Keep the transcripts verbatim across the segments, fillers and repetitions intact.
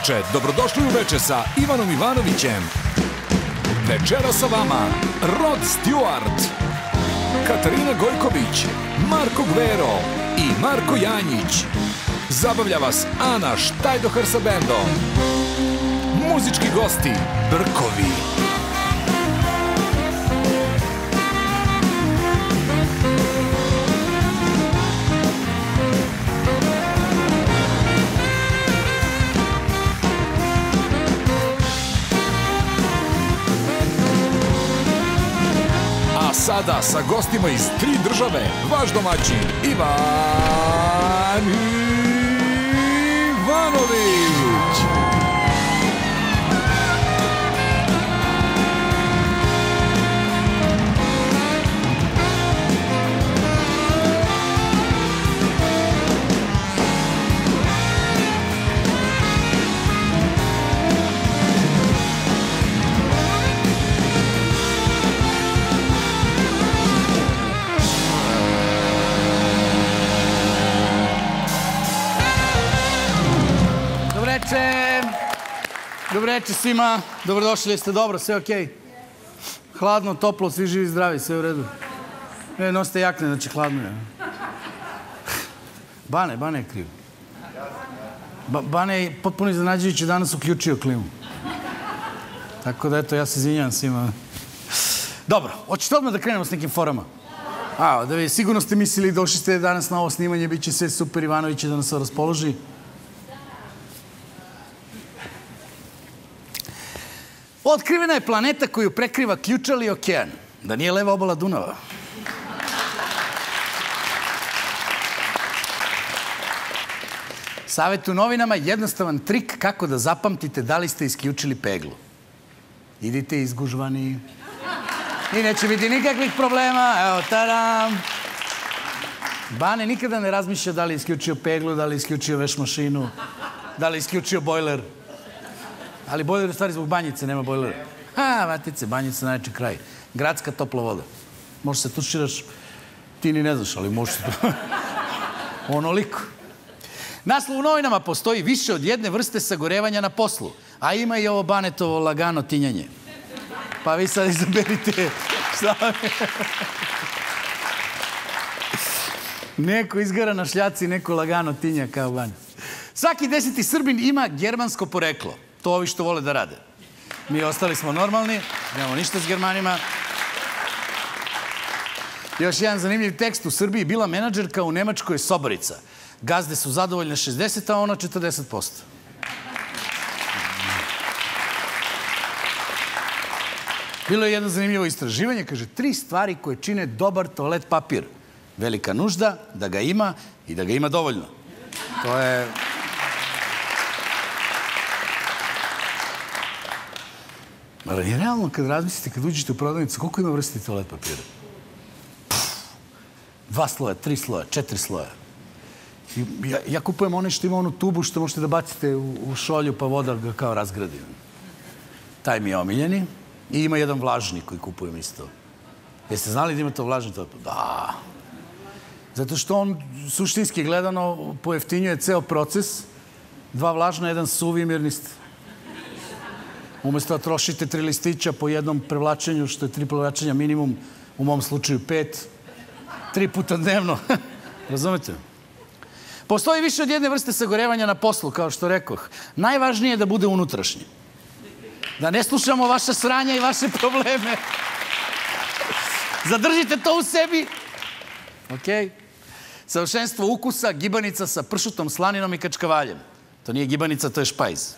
veče, dobrodošli u Veče sa Ivanom Ivanovićem. Večera sa vama Rod Stewart, Katarina Gojković, Marko Gvero i Marko Janjić. Zabavlja vas Ana Štajdohar sa bendom. Muzički gosti Brkovi. Sada sa gostima iz tri države, vaš domaćin Ivan Ivanović. Dobro večer svima, dobrodošli ste, dobro, sve okej? Hladno, toplo, svi živi i zdravi, sve u redu. Ne, nosite jakne, znači hladno je. Bane, Bane je kriv. Bane je potpuno iznenađujući danas uključio klimu. Tako da, eto, ja se izvinjam svima. Dobro, hoćete odmah da krenemo s nekim forama? A, da vi sigurno ste mislili, došli ste danas na ovo snimanje, bit će sve super, Ivanović da nas raspoloži. Otkrivena je planeta koju prekriva ključali okean, da nije leva obala Dunava. Savet u novinama je jednostavan trik kako da zapamtite da li ste isključili peglu. Idite izgužvani. I neće biti nikakvih problema. Evo, tadam. Bane nikada ne razmišlja da li je isključio peglu, da li je isključio veš mašinu, da li je isključio bojler. Ali bojler u stvari zbog banjice, nema bojlera. Ha, vatice, banjice na najveći kraj. Gradska topla voda. Možeš se tuširaš, ti ni ne znaš, ali možeš se tuširaš. Onoliko. Naslov u novinama postoji više od jedne vrste sagorevanja na poslu, a ima i ovo Banetovo lagano tinjanje. Pa vi sad izaberite šta vam je. Neko izgara na šljaci, neko lagano tinja kao Banet. Svaki deseti Srbin ima germansko poreklo. To ovi što vole da rade. Mi ostali smo normalni, nemamo ništa s Germanima. Još jedan zanimljiv tekst. U Srbiji bila menadžerka, u Nemačkoj sobarica. Gazde su zadovoljne šezdeset, a ona četrdeset posto. Bilo je jedno zanimljivo istraživanje. Kaže, tri stvari koje čine dobar toalet papir. Velika nužda, da ga ima i da ga ima dovoljno. To je... Ali realno, kad razmislite, kad uđete u prodavnicu, koliko ima vrsti toalet papira? Dva sloja, tri sloja, četiri sloja. Ja kupujem one što ima onu tubu što možete da bacite u šolju, pa voda ga kao razgradi. Taj mi je omiljeni. I ima jedan vlažni koji kupujem isto. Jeste znali da ima to vlažni toalet papira? Da. Zato što on, suštinski gledano, pojeftinjuje ceo proces. Dva vlažna, jedan suvi i mirniste. Umesto da trošite tri listića po jednom prevlačenju, što je tri prevlačenja minimum, u mom slučaju pet, tri puta dnevno. Razumete? Postoji više od jedne vrste sagorevanja na poslu, kao što rekoh. Najvažnije je da bude unutrašnje. Da ne slušamo vaša sranja i vaše probleme. Zadržite to u sebi. Ok? Savršenstvo ukusa, gibanica sa pršutom, slaninom i kačkavaljem. To nije gibanica, to je špajz.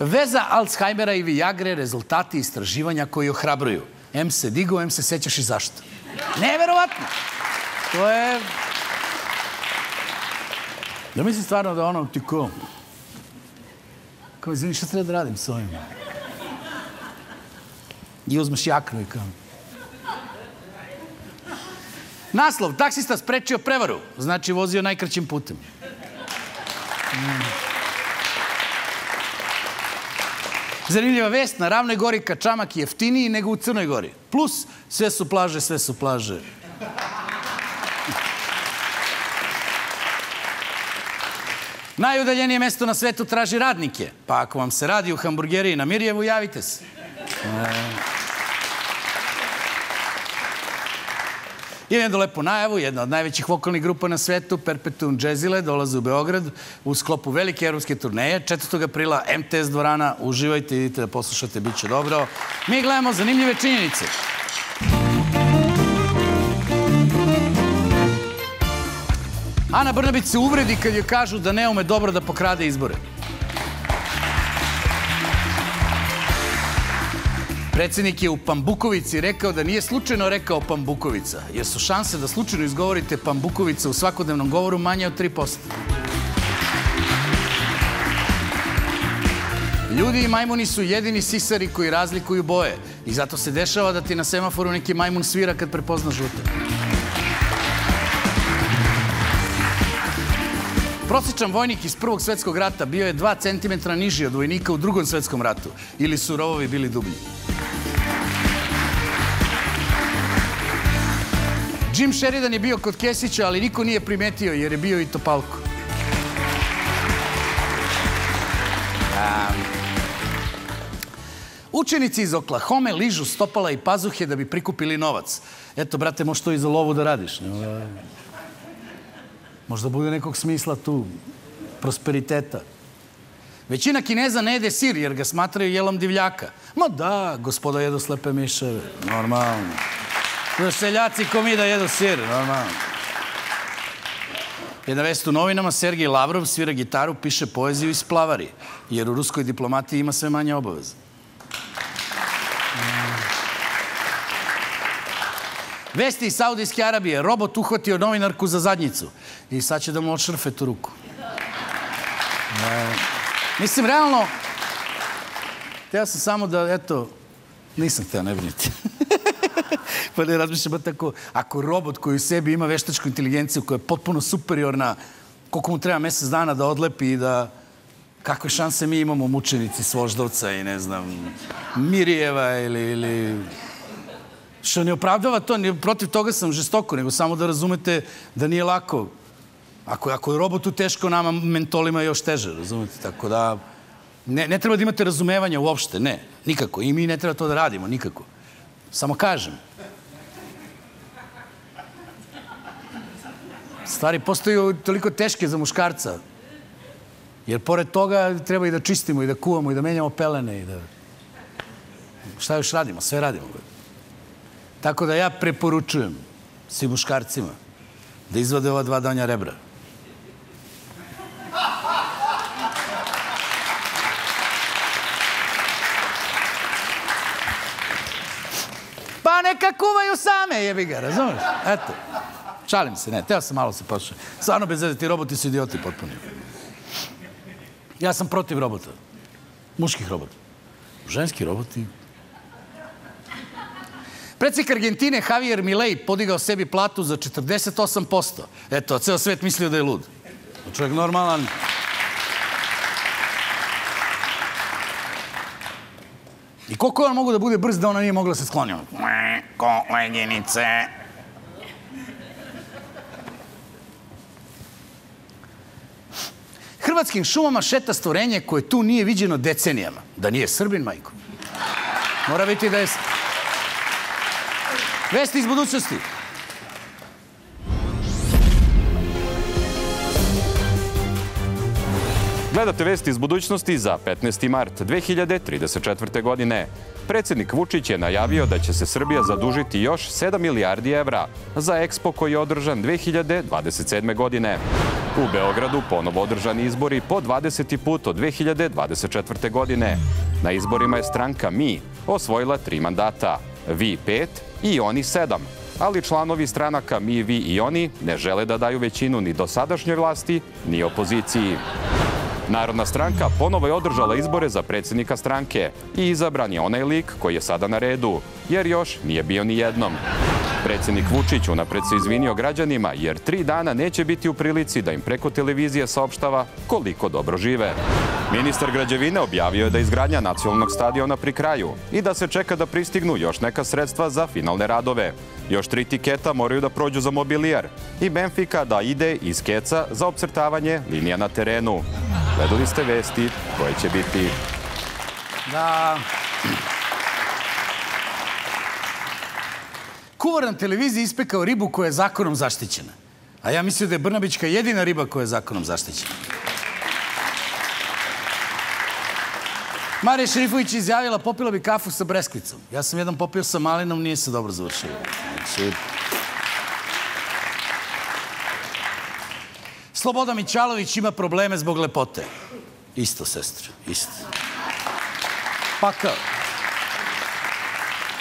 Veza Alzheimera i Viagre, rezultati istraživanja koji ohrabruju. Em se digao, em se sećaš i zašto. Neverovatno! To je... Ja mislim stvarno da ono ti ko... Kao, izvini, šta treba da radim s ovim? I uzmeš jaknu i kao... Naslov, taksista sprečio prevaru. Znači, vozio najkraćim putem. Zanimljiva vest, na Ravnoj gori ka Čamak je jeftiniji nego u Crnoj gori. Plus, sve su plaže, sve su plaže. Najudaljenije mesto na svetu traži radnike. Pa ako vam se radi u hamburgeriji na Mirjevu, javite se. I jednu lepu najavu, jedna od najvećih vokalnih grupa na svetu, Perpetuum Jazzile, dolaze u Beograd u sklopu velike evropske turneje. četvrtog aprila, M T S Dvorana, uživajte, idite da poslušate, bit će dobro. Mi gledamo zanimljive činjenice. Ana Brnabić se uvredi kad joj kažu da ne ume dobro da pokrade izbore. Predsednik je u Pambukovici rekao da nije slučajno rekao Pambukovica, jer su šanse da slučajno izgovorite Pambukovica u svakodnevnom govoru manje od tri posto. Ljudi i majmuni su jedini sisari koji razlikuju boje i zato se dešava da ti na semaforu neki majmun svira kad prepozna žute. Prosječan vojnik iz Prvog svjetskog rata bio je dva centimetra niži od vojnika u Drugom svjetskom ratu. Ili su rovovi bili dublji. Jim Sheridan je bio kod Kesića, ali niko nije primetio jer je bio i Topalko. Učenici iz Oklahome ližu stopala i pazuhe da bi prikupili novac. Eto, brate, možeš to i za lovu da radiš. Možda bude nekog smisla tu, prosperiteta. Većina Kineza ne jede sir jer ga smatraju jelom divljaka. Ma da, gospoda jedu slepe miševe, normalno. Seljaci ko mi da jedu sir, normalno. Jedna vest u novinama, Sergij Lavrov svira gitaru, piše poeziju i splavari, jer u ruskoj diplomatiji ima sve manje obaveze. Vesti iz Saudijske Arabije, robot uhvatio novinarku za zadnjicu. I sad će da mu odšrfe tu ruku. Mislim, realno, hteo sam samo da, eto, nisam hteo, ne brinite. Pa ne razmišljamo tako, ako robot koji u sebi ima veštačku inteligenciju, koja je potpuno superiorna, koliko mu treba mesec dana da odlepi i da... Kakve šanse mi imamo mučenici s Voždovca i, ne znam, Mirjeva ili... Što ne opravdava to, protiv toga sam žestoko, nego samo da razumete da nije lako. Ako je robotu teško, nama mentolima je još teže, razumete? Tako da, ne treba da imate razumevanja uopšte, ne, nikako. I mi ne treba to da radimo, nikako. Samo kažem. Stvari postaju toliko teške za muškarca. Jer pored toga treba i da čistimo, i da kuvamo, i da menjamo pelene, i da... Šta još radimo? Sve radimo. Tako da ja preporučujem svim muškarcima da izvade ova dva donja rebra. Pa neka kuvaju same, jebi ga, razumiješ? Eto, šalim se, ne, teo sam malo se počeo. Stvarno bez veze, ti roboti su idioti potpuno. Ja sam protiv robota. Muških robota. Ženski roboti... Predsjednik Argentine, Javier Milei, podigao sebi platu za četrdeset osam posto. Eto, ceo svet mislio da je lud. Čovjek normalan. I koliko on mogu da bude brz da ona nije mogla se skloniti? Koleginice. Hrvatskim šumama šeta stvorenje koje tu nije viđeno decenijama. Da nije Srbin, majko. Mora biti da je... Vesti iz budućnosti. Gledate Vesti iz budućnosti za petnaesti mart dve hiljade trideset četvrte. godine. Predsjednik Vučić je najavio da će se Srbija zadužiti još sedam milijardi evra za Expo koji je održan dve hiljade dvadeset sedme. godine. U Beogradu ponovo održani izbori po dvadeseti put od dve hiljade dvadeset četvrte. godine. Na izborima je stranka Mi osvojila tri mandata, Vi pet i oni sedam. Ali članovi stranaka Mi, Vi i oni ne žele da daju većinu ni dosadašnjoj vlasti, ni opoziciji. Narodna stranka ponovo je održala izbore za predsjednika stranke i izabran je onaj lik koji je sada na redu, jer još nije bio ni jednom. Predsjednik Vučić unapred se izvinio građanima jer tri dana neće biti u prilici da im preko televizije saopštava koliko dobro žive. Ministar građevine objavio je da je izgradnja nacionalnog stadiona pri kraju i da se čeka da pristignu još neka sredstva za finalne radove. Još tri tiketa moraju da prođu za mobilijar i Benfika da ide iz keca za opcrtavanje linija na terenu. Gledali ste vesti koje će biti. Da... Kuvar na televiziji ispekao ribu koja je zakonom zaštićena. A ja mislio da je Brnabićka jedina riba koja je zakonom zaštićena. Marija Šerifović je izjavila, popila bi kafu sa breskvicom. Ja sam jedan popio sa malinom, nije se dobro završio. Slobodan Mićalović ima probleme zbog lepote. Isto, sestro, isto. Pakao.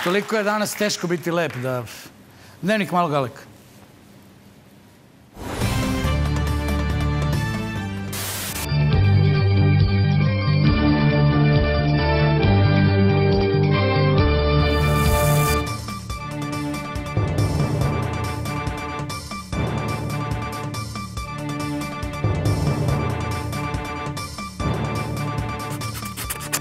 Toliko je danas teško biti lep da... Dnevnik malog Aleka.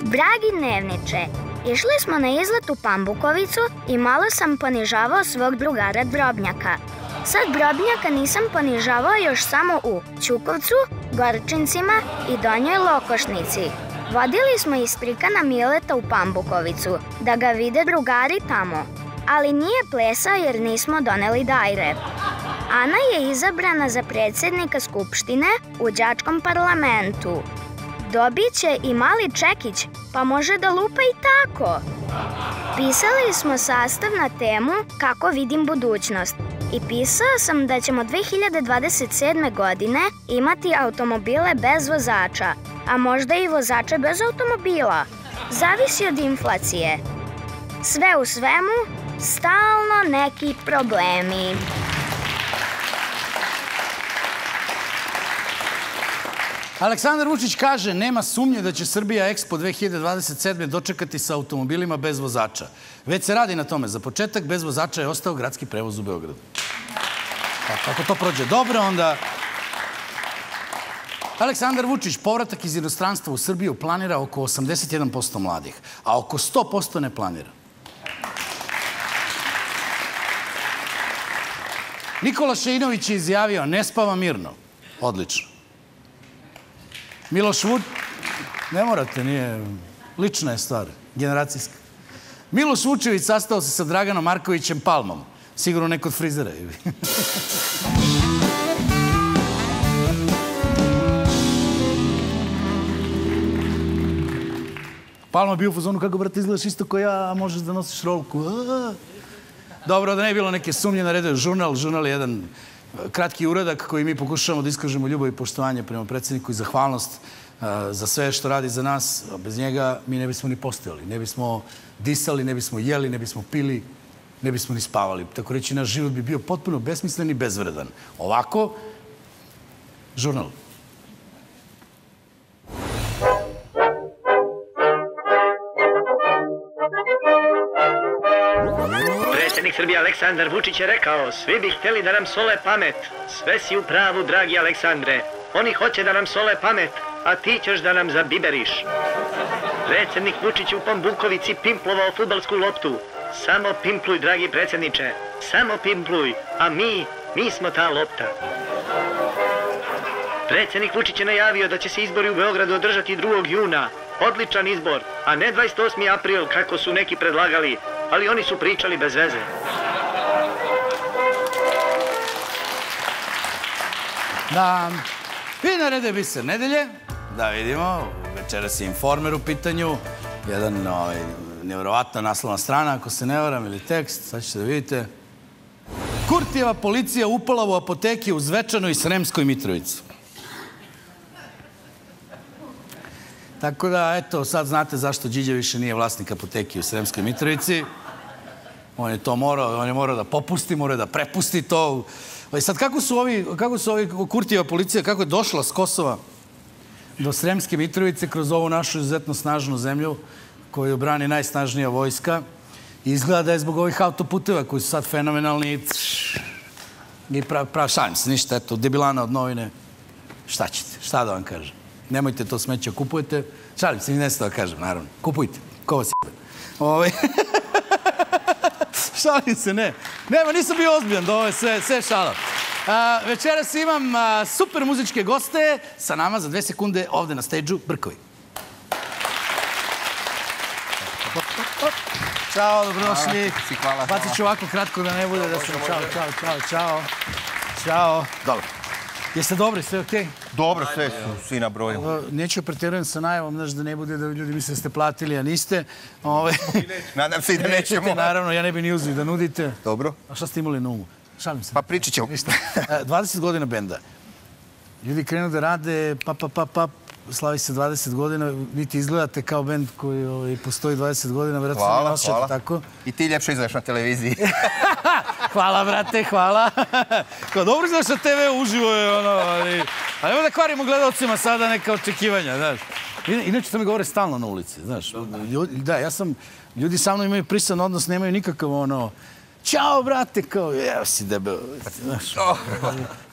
Dragi dnevniče, išli smo na izlet u Pambukovicu i malo sam ponižavao svog drugara Drobnjaka. Sad Drobnjaka nisam ponižavao još samo u Ćukovcu, Gorčincima i Donjoj Lokošnici. Vodili smo istrikana Mileta u Pambukovicu, da ga vide drugari tamo. Ali nije plesao jer nismo doneli dajre. Ana je izabrana za predsjednika Skupštine u đačkom parlamentu. Dobit će i mali čekić, pa može da lupa i tako. Pisali smo sastav na temu kako vidim budućnost i pisao sam da ćemo dve hiljade dvadeset sedme. godine imati automobile bez vozača, a možda i vozače bez automobila. Zavisi od inflacije. Sve u svemu, stalno neki problemi. Aleksandar Vučić kaže, nema sumnje da će Srbija Expo dve hiljade dvadeset sedme. dočekati sa automobilima bez vozača. Već se radi na tome. Za početak, bez vozača je ostao gradski prevoz u Beogradu. Ako to prođe dobro, onda... Aleksandar Vučić povratak iz inostranstva u Srbiju planira oko osamdeset jedan posto mladih, a oko sto posto ne planira. Nikola Šeinović je izjavio, ne spava mirno. Odlično. Miloš Vučević, ne morate, nije, lična je stvar, generacijska. Miloš Vučević sastao se sa Draganom Markovićem Palmom. Sigurno neko od frizera je. Palma bio u fazonu, kako brate izgledaš isto ko ja, a možeš da nosiš rolku. Dobro, da ne je bilo neke sumnje, na redu je žurnal, žurnal je jedan... kratki uradak koji mi pokušavamo da iskažemo ljubav i poštovanje prema predsjedniku i zahvalnost za sve što radi za nas. Bez njega mi ne bismo ni postojali, ne bismo disali, ne bismo jeli, ne bismo pili, ne bismo ni spavali. Tako reći, naš život bi bio potpuno besmislen i bezvredan. Ovako, žurnal. Srbija Aleksandar Vučić je rekao, svi bi htjeli da nam sole pamet. Sve si u pravu, dragi Aleksandre. Oni hoće da nam sole pamet, a ti ćeš da nam zabiberiš. Predsjednik Vučić u Pambukovici pimplovao fudbalsku loptu. Samo pimpluj, dragi predsjedniče. Samo pimpluj, a mi, mi smo ta lopta. Predsjednik Vučić je najavio da će se izbori u Beogradu održati drugog juna. Odličan izbor, a ne dvadeset osmi april kako su neki predlagali. Ali oni su pričali bez veze. Da, i na redu je biser nedelje. Da vidimo, večeras je Informer u pitanju. Jedan nevjerovatna naslovna strana, ako se ne varam, ili tekst. Sad ćete da vidite. Kurtijeva policija upala u apoteke u Zvečanu i Sremskoj Mitrovici. Tako da, eto, sad znate zašto Điđe više nije vlasnik apoteki u Sremskoj Mitrovici. On je to morao, on je morao da popusti, morao da prepusti to. Sad, kako su ovi, kako su ovi Kurtijeva policija, kako je došla s Kosova do Sremske Mitrovice kroz ovu našu izuzetno snažnu zemlju koju brani najsnažnija vojska Izgleda da je zbog ovih autoputeva koji su sad fenomenalni i prav šans, ništa, eto, debilana od novine. Šta ćete, šta da vam kažem? Nemojte to smeće, kupujete. Šalim se, mi nešto da kažem, naravno. Kupujte, ko vas je... Šalim se, ne. Nema, nisam bio ozbiljan da ovo je sve šala. Večeras imam super muzičke goste sa nama za dve sekunde ovde na stage-u Brkovi. Ćao, dobrodošli. Bacit ću ovako kratko da ne bude da sam... Ćao, čao, čao, čao. Ćao. Dobro. Jeste dobri, sve okej? Dobro, sve su, svi na broju. Neću preterujem sa najavom, znaš, da ne bude da ljudi misle da ste platili, a niste. Nadam se i da nećemo. Naravno, ja ne bi ni uzeli da nudite. Dobro. A šta ste imali na umu? Šalim se. Pa pričat ćemo. dvadeset godina benda. Ljudi krenu da rade, pa, pa, pa, pa, slavi se dvadeset godina, vi ti izgledate kao bend koji postoji dvadeset godina, vjerojatno ne osjećate tako. I ti ljepše izgledaš na televiziji. Hvala, brate, hvala. Dobro znaš da te ve uživo je ono, ali... A nema da kvarimo gledalcima sada neka očekivanja, znaš. Inače to mi govore stalno na ulici, znaš. Da, ja sam... Ljudi sa mnom imaju prisan odnos, nemaju nikakav ono... Ćao, brate, kao, evo si debel,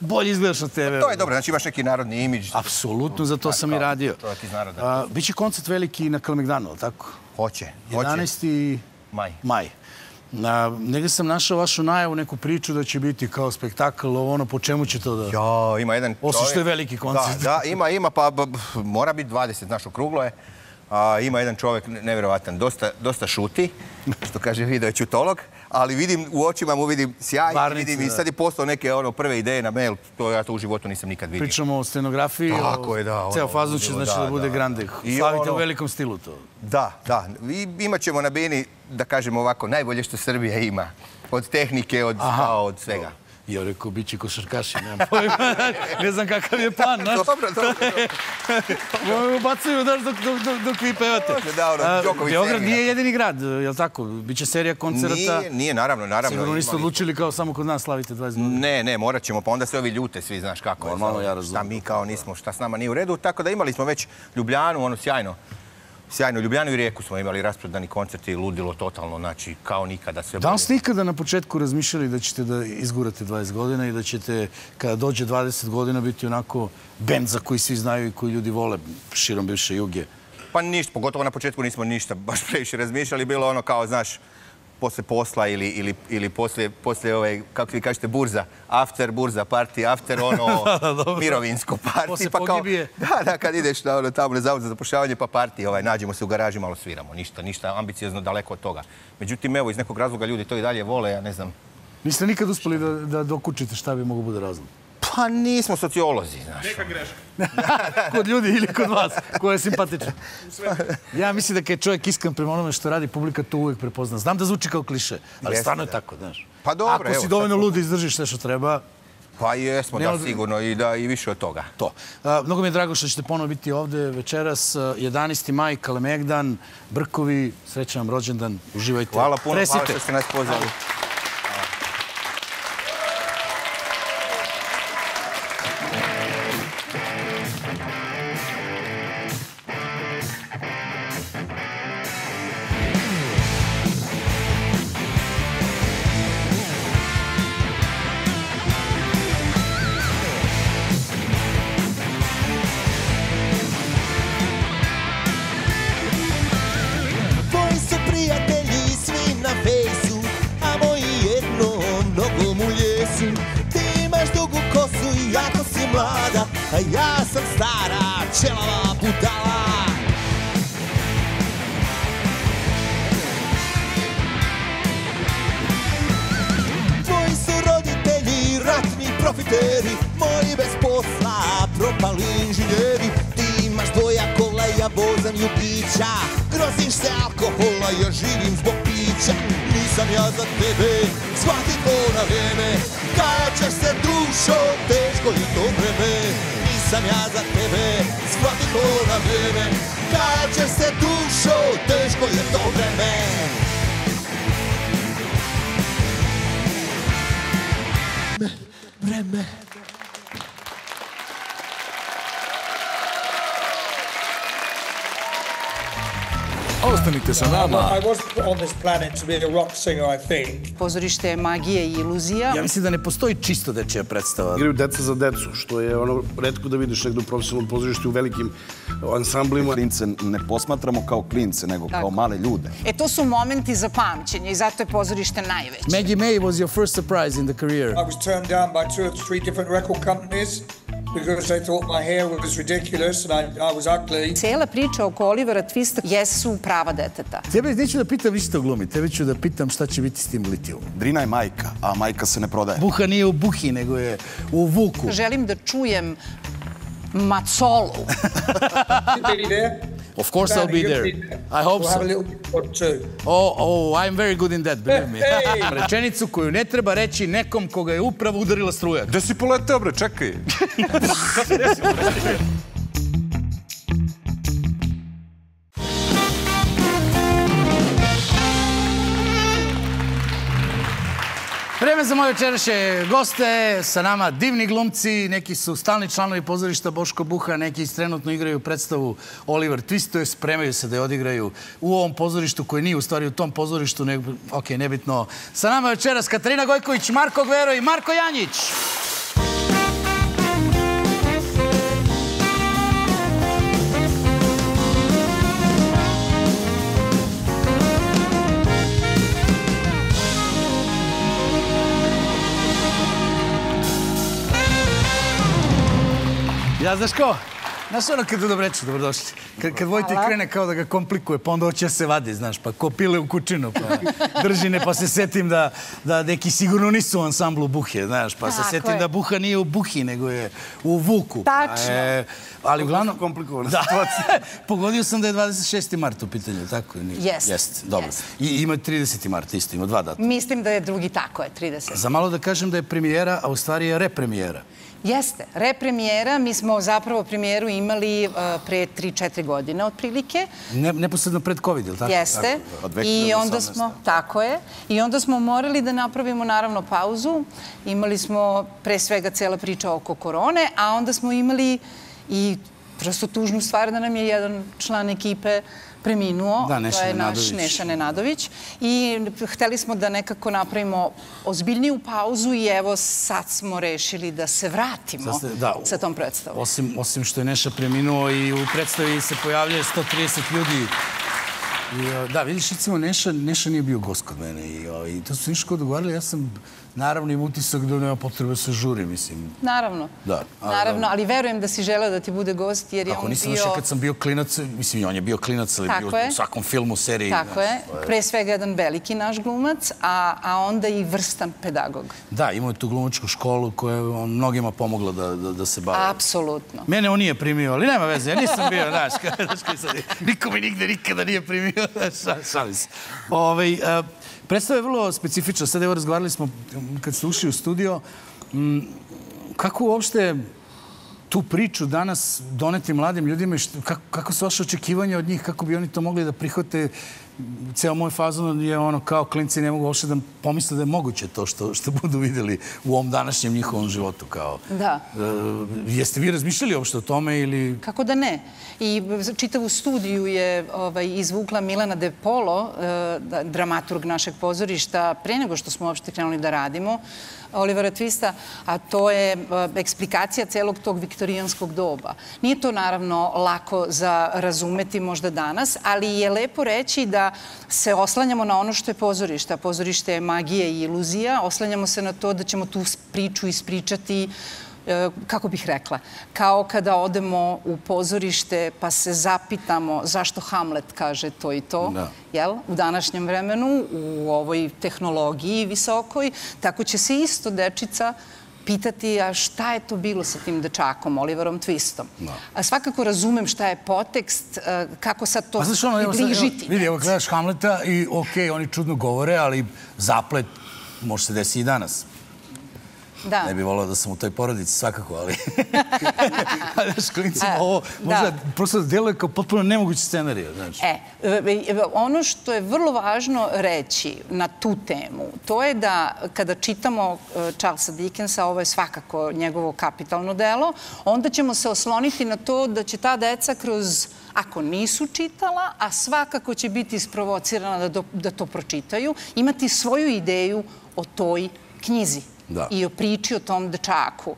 bolje izgledaš na te ve. To je dobro, znači imaš neki narodni imidž. Apsolutno, za to sam i radio. Biće koncert veliki na Kalemegdanu, ali tako? Hoće. jedanaesti maj. Negde sam našao vašu najavu, neku priču da će biti kao spektakl, ovo ono, po čemu će to da... Jo, ima jedan... Osim što je veliki koncert. Da, ima, ima, pa mora biti dvadeset, znaš, okruglo je. Ima jedan čovek, nevjerovatan, dosta šuti, što kaže video je ćutolog, ali vidim u očima mu vidim sjaj, vidim i sad je postao neke prve ideje na mail, to ja to u životu nisam nikad vidio. Pričamo o scenografiji, ceo fazon će znači da bude grande. Slavite u velikom stilu to. Da, da. Imat ćemo na bini, da kažem ovako, najbolje što Srbija ima. Od tehnike, od svega. Ja rekao, bit će košarkaši, nemam pojma, ne znam kakav je plan, znaš. Dobro, dobro, dobro. Ubacaju, znaš, dok vi pevate. Beograd nije jedini grad, je li tako? Biće serija koncerata. Nije, nije, naravno, naravno. Sigurno niste odlučili kao samo kod nas slavite dvadeset godina. Ne, ne, morat ćemo, pa onda se ovi ljute, svi znaš kako je. Normalno, ja razumijem. Šta mi kao nismo, šta s nama nije u redu, tako da imali smo već Ljubljanu, ono sjajno. Sjajno, Ljubljanu i Rijeku smo imali rasprodani koncerti i ludilo totalno, znači kao nikada sve bolje. Da li ste ikada na početku razmišljali da ćete da izgurate dvadeset godina i da ćete kada dođe dvadeset godina biti onako bend za koji svi znaju i koji ljudi vole širom bivše Juge? Pa ništa, pogotovo na početku nismo ništa baš previše razmišljali, bilo ono kao, znaš, posle posla ili posle ove, kako vi kažete, burza, after burza party, after ono mirovinsko party. Posle pogibije. Da, da, kad ideš tamo na zavod za zapošljavanje pa party, nađemo se u garaži, malo sviramo, ništa, ništa, ambiciozno daleko od toga. Međutim, evo, iz nekog razloga ljudi to i dalje vole, ja ne znam. Niste nikad uspeli da dokučite šta bi mogo bude razlog? Pa nismo sociolozi, znaš. Neka greška. Kod ljudi ili kod vas, koja je simpatična. Ja mislim da kada je čovjek iskan prema onome što radi, publika to uvijek prepozna. Znam da zvuči kao kliše, ali stvarno je tako, znaš. Pa dobro, evo. Ako si dovoljno lud i izdržiš sve što treba... Pa jesmo, da, sigurno, i više od toga. To. Mnogo mi je drago što ćete ponovo biti ovde večeras. jedanaesti maj, Kalemegdan, Brkovi, srećan vam rođendan, uživajte. Hvala puno, hvala što ste nas pozvali. Ostanite sa nama. Pozorište je magija i iluzija. Ja mislim da ne postoji čisto dečija predstava. Igraju deca za decu, što je ono retko da vidiš negdje u profesionalnom pozorištu u velikim ansamblima. Klince ne posmatramo kao klince, nego kao male ljude. E, to su momenti za pamćenje i zato je pozorište najveće. Maggie May was your first surprise in the career. I was turned down by two or three different record companies because they thought my hair was ridiculous and I was ugly. Cijela priča oko Olivera Twista jesu prava deteta. Tebe neću da pitam ništa o glumi, tebe ću da pitam šta će biti s tim Litijom. Drina je majka, a majka se ne prodaje. Buha nije u Buhi, nego je u Vuku. Želim da čujem macolu. Of course I'll be there. I hope so. Oh, oh, I'm very good in that, believe me. Rečenicu koju ne treba reći nekom koga je upravo udarila struja. Da si poleteo, bre, čekaj. Vreme za moje večerašnje goste, sa nama divni glumci, neki su stalni članovi pozorišta Boško Buha, neki trenutno igraju predstavu Oliver Twist, to je spremaju se da je odigraju u ovom pozorištu koji nije u stvari u tom pozorištu, nego, ok, nebitno. Sa nama večeras Katarina Gojković, Marko Gvero i Marko Janjić. Ja, znaš ko? Znaš ono kad dobreću, dobrodošli. Kad Vojti krene kao da ga komplikuje, pa onda hoće da se vadi, znaš, pa ko pile u kućinu, pa držine, pa se setim da neki sigurno nisu u ansamblu Buhe, znaš, pa se setim da Buha nije u Buhi, nego je u Vuku. Tačno. Ali uglavnom... Komplikovana situacija. Pogodio sam da je dvadeset šesti marta u pitanju, tako? Jest. Jest, dobro. I ima trideseti marta, isto, ima dva data. Mislim da je drugi, tako je, trideset. Za malo da kažem da je premijera, a u stvari je repremijera. Jeste, repremijera. Mi smo zapravo premijeru imali pre tri do četiri godine otprilike. Neposledno pred Covid, je li tako? Jeste. I onda smo, tako je. I onda smo morali da napravimo naravno pauzu. Imali smo pre svega cela priča oko korone, a onda smo imali i prosto tužnu stvar da nam je jedan član ekipe preminuo, to je naš Neša Nenadović. I hteli smo da nekako napravimo ozbiljniju pauzu i evo sad smo rešili da se vratimo sa tom predstavom. Osim što je Neša preminuo i u predstavi se pojavljaju sto trideset ljudi. Da, vidiš, recimo, Neša nije bio gost kod mene i to su niško dogovarali, ja sam... Naravno, im utisak da nema potrebe se žuri, mislim. Naravno. Naravno, ali verujem da si želeo da ti bude gost, jer je on bio... Ako nisam došao kad sam bio klinac, mislim, on je bio klinac, ali bio u svakom filmu, seriji. Tako je. Pre svega jedan veliki naš glumac, a onda i vrstan pedagog. Da, imao je tu glumačku školu koja je mnogima pomogla da se bave. Apsolutno. Mene on nije primio, ali nema veze, ja nisam bio, znaš, niko mi nigde nikada nije primio, znaš, šalim se. Ovej... Predstava je vrlo specifična. Sada evo razgovarali smo kad ste ušli u studio. Kako uopšte tu priču danas doneti mladim ljudima i kako su vaše očekivanja od njih, kako bi oni to mogli da prihvate? Ceo moj fazon je ono kao klinci ne mogu uopšte da pomisle da je moguće to što budu videli u ovom današnjem njihovom životu. Da. Jeste vi razmišljali uopšte o tome ili... Kako da ne. I čitavu studiju je izvukla Milana De Polo, dramaturg našeg pozorišta, pre nego što smo uopšte krenuli da radimo, Olivera Twista, a to je eksplikacija celog tog viktorijanskog doba. Nije to naravno lako za razumeti možda danas, ali je lepo reći da se oslanjamo na ono što je pozorište. Pozorište je magija i iluzija. Oslanjamo se na to da ćemo tu priču ispričati, kako bih rekla, kao kada odemo u pozorište pa se zapitamo zašto Hamlet kaže to i to, jel? U današnjem vremenu, u ovoj tehnologiji visokoj, tako će se isto dečica pitati šta je to bilo sa tim dečakom, Oliverom Twistom. Svakako razumem šta je podtekst, kako sad to približiti. Vidi, evo gledaš Hamleta i okej, oni čudno govore, ali zaplet može se desiti i danas. Ne bih volao da sam u toj porodici, svakako, ali... Šklincima ovo možda prosto deluje kao potpuno nemogući scenarij. Ono što je vrlo važno reći na tu temu, to je da kada čitamo Charlesa Dickensa, ovo je svakako njegovo kapitalno delo, onda ćemo se osloniti na to da će ta deca kroz ako nisu čitala, a svakako će biti isprovocirana da to pročitaju, imati svoju ideju o toj knjizi i o priči o tom dečaku.